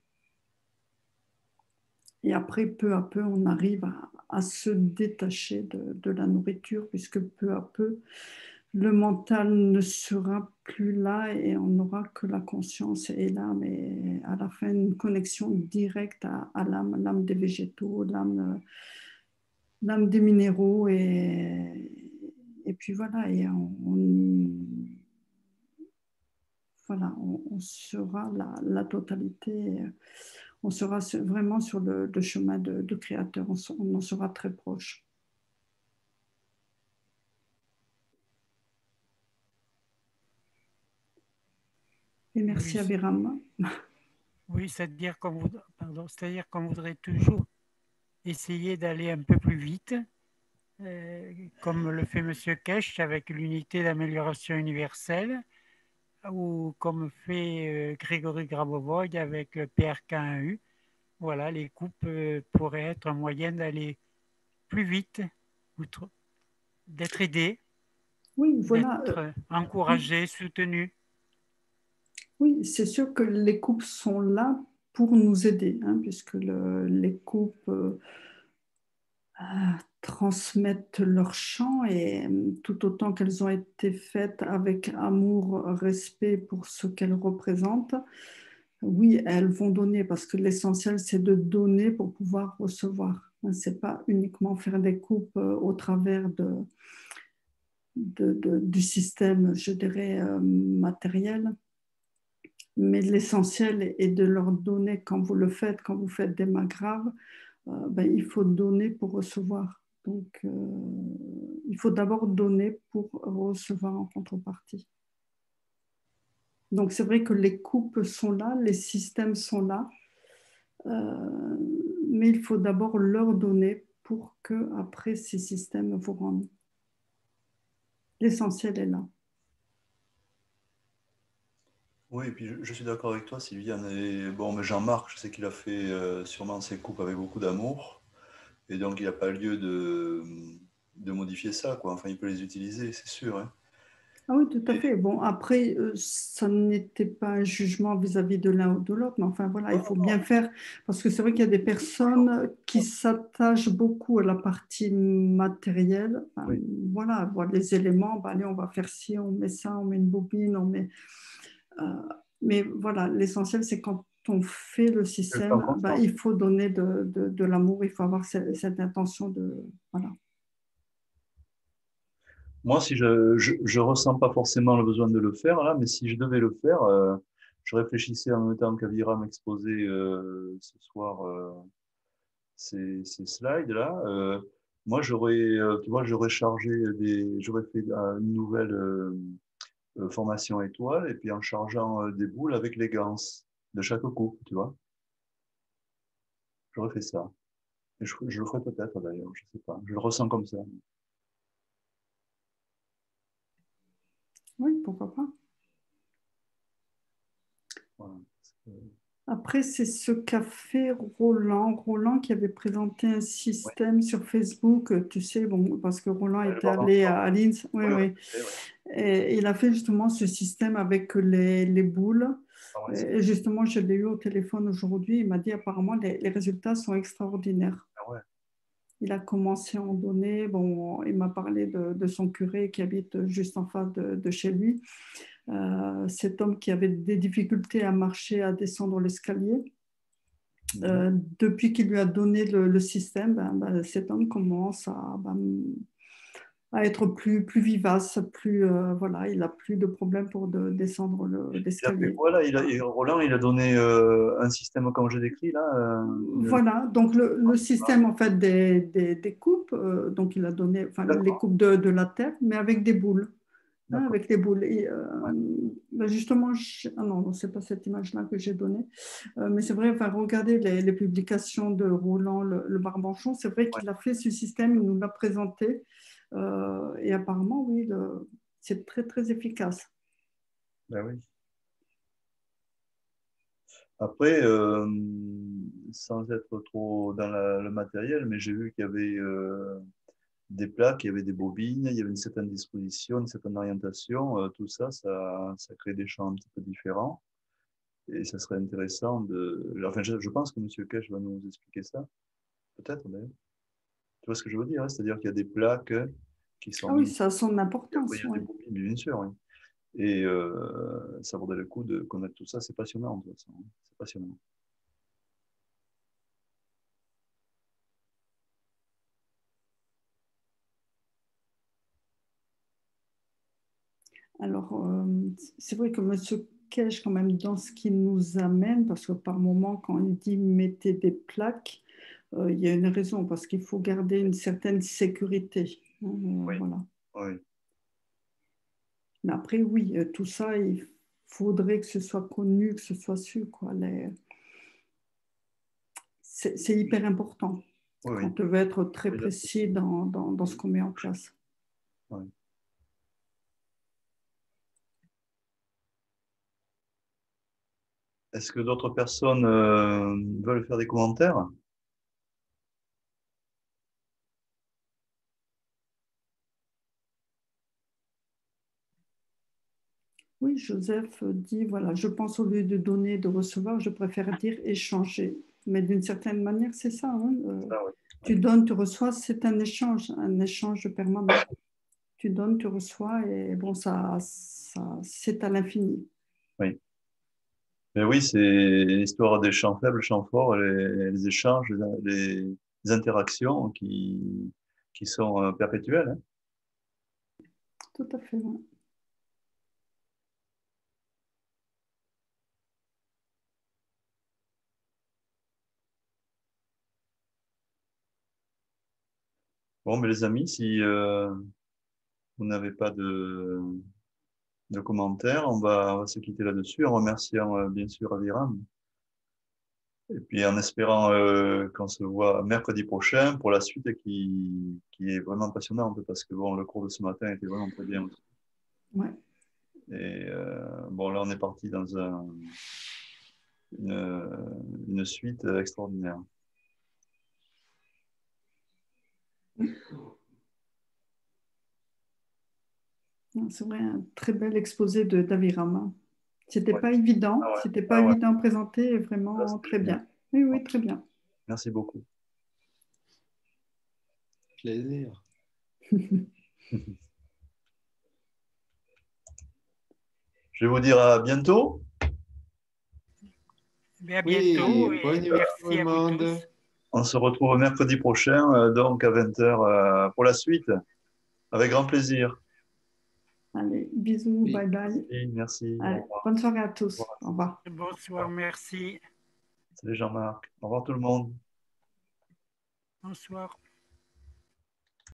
Et après, peu à peu, on arrive à se détacher de la nourriture, puisque peu à peu, le mental ne sera plus là et on n'aura que la conscience et l'âme. Et à la fin, une connexion directe à l'âme, l'âme des végétaux, l'âme des minéraux. Et puis voilà, et on sera la totalité. On sera vraiment sur le chemin de créateur, on en sera très proche. Et merci à Aviram. Oui, c'est-à-dire qu'on voudrait toujours essayer d'aller un peu plus vite, comme le fait M. Keshe avec l'unité d'amélioration universelle, ou comme fait Grigori Grabovoi avec le PRK1U. Voilà, les coupes pourraient être un moyen d'aller plus vite, d'être aidé, d'être encouragé, soutenu. Oui, c'est sûr que les coupes sont là pour nous aider, hein, puisque les coupes transmettent leur chant, et tout autant qu'elles ont été faites avec amour, respect pour ce qu'elles représentent, oui, elles vont donner, parce que l'essentiel, c'est de donner pour pouvoir recevoir. C'est pas uniquement faire des coupes au travers du système, je dirais, matériel, mais l'essentiel est de leur donner. Quand vous le faites, quand vous faites des magravs, il faut donner pour recevoir. Donc, il faut d'abord donner pour recevoir en contrepartie. Donc, c'est vrai que les coupes sont là, les systèmes sont là, mais il faut d'abord leur donner pour que, après, ces systèmes vous rendent. L'essentiel est là. Oui, et puis je suis d'accord avec toi, Sylviane. Et bon, mais Jean-Marc, je sais qu'il a fait sûrement ses coupes avec beaucoup d'amour. Et donc, il n'y a pas lieu de modifier ça, quoi. Enfin, il peut les utiliser, c'est sûr, hein. Ah oui, tout à fait. Bon, après, ça n'était pas un jugement vis-à-vis de l'un ou de l'autre, mais enfin, voilà, il faut bien faire, parce que c'est vrai qu'il y a des personnes qui s'attachent beaucoup à la partie matérielle. Voilà, les éléments, allez, on va faire ci, on met ça, on met une bobine, on met... mais voilà, l'essentiel, c'est quand on fait le système, ben, il faut donner de l'amour, il faut avoir cette intention de... Voilà. Moi, si je ressens pas forcément le besoin de le faire, là, mais si je devais le faire, je réfléchissais en même temps qu'Avira m'exposait ce soir ces slides-là. Moi, j'aurais chargé j'aurais fait une nouvelle formation étoile, et puis en chargeant des boules avec les GANS de chaque coupe, tu vois. J'aurais fait ça. Et je le ferai peut-être d'ailleurs, je sais pas. Je le ressens comme ça. Oui, pourquoi pas. Voilà. Après, c'est ce qu'a fait Roland qui avait présenté un système sur Facebook, tu sais, bon, parce que Roland était allé à Linz, oui. Et il a fait justement ce système avec les boules. Ah, ouais, et justement, je l'ai eu au téléphone aujourd'hui, il m'a dit apparemment les résultats sont extraordinaires. Ah, ouais. Il a commencé à en donner, bon, il m'a parlé de son curé qui habite juste en face de chez lui. Cet homme qui avait des difficultés à marcher, à descendre l'escalier. Depuis qu'il lui a donné le système, cet homme commence à être plus vivace, voilà, il n'a plus de problème pour descendre l'escalier. Voilà, Roland, il a donné un système comme je décris là. Voilà, donc le système en fait des coupes, donc il a donné les coupes de la terre, mais avec des boules. Avec les boules. Et, ben justement, non, ce n'est pas cette image-là que j'ai donnée, mais c'est vrai, regardez les publications de Roland le Barbanchon, c'est vrai qu'il a fait ce système, il nous l'a présenté, et apparemment, oui, c'est très, très efficace. Ben oui. Après, sans être trop dans le matériel, mais j'ai vu qu'il y avait... des plaques, il y avait des bobines, il y avait une certaine disposition, une certaine orientation, tout ça, ça crée des champs un petit peu différents. Et ça serait intéressant de... Enfin, je pense que M. Keshe va nous expliquer ça, peut-être d'ailleurs. Tu vois ce que je veux dire, hein? C'est-à-dire qu'il y a des plaques qui sont... Ah oui, ça a son importance. Il y a des bobines, bien sûr. Oui. Et ça vaudrait le coup de connaître tout ça, c'est passionnant de toute façon, hein? C'est passionnant. Alors, c'est vrai que M. Keshe, quand même, dans ce qu'il nous amène, parce que par moment, quand il dit « mettez des plaques », il y a une raison, parce qu'il faut garder une certaine sécurité. Oui. Voilà. Oui. Mais après, oui, tout ça, il faudrait que ce soit connu, que ce soit su, quoi. C'est hyper important. Oui, oui. On devait être très précis dans ce qu'on met en place. Oui. Est-ce que d'autres personnes veulent faire des commentaires? Oui, Joseph dit, voilà, je pense au lieu de donner, de recevoir, je préfère dire échanger. Mais d'une certaine manière, c'est ça. Hein? Tu donnes, tu reçois, c'est un échange permanent. Tu donnes, tu reçois, et bon, c'est à l'infini. Oui. Mais oui, c'est l'histoire des champs faibles, champs forts, les échanges, les interactions qui sont perpétuelles. Hein. Tout à fait. Oui. Bon, mais les amis, si vous n'avez pas de commentaires, on va se quitter là-dessus en remerciant bien sûr Avira et puis en espérant qu'on se voit mercredi prochain pour la suite qui est vraiment passionnante parce que bon, le cours de ce matin était vraiment très bien aussi. Ouais. Et bon, là on est parti dans une suite extraordinaire. C'est vrai, un très bel exposé d'Avira. C'était pas évident, c'était pas évident à présenter, vraiment très bien. Oui, oui, très bien. Merci beaucoup. Plaisir. Je vais vous dire à bientôt. Mais à bientôt. Oui, bonne nuit tout le monde. On se retrouve mercredi prochain, donc à 20 h pour la suite. Avec grand plaisir. Allez, bisous, oui. Bye bye. Merci. Allez, bonne soirée à tous. Au revoir. Bonsoir, merci. Salut Jean-Marc. Au revoir tout le monde. Bonsoir.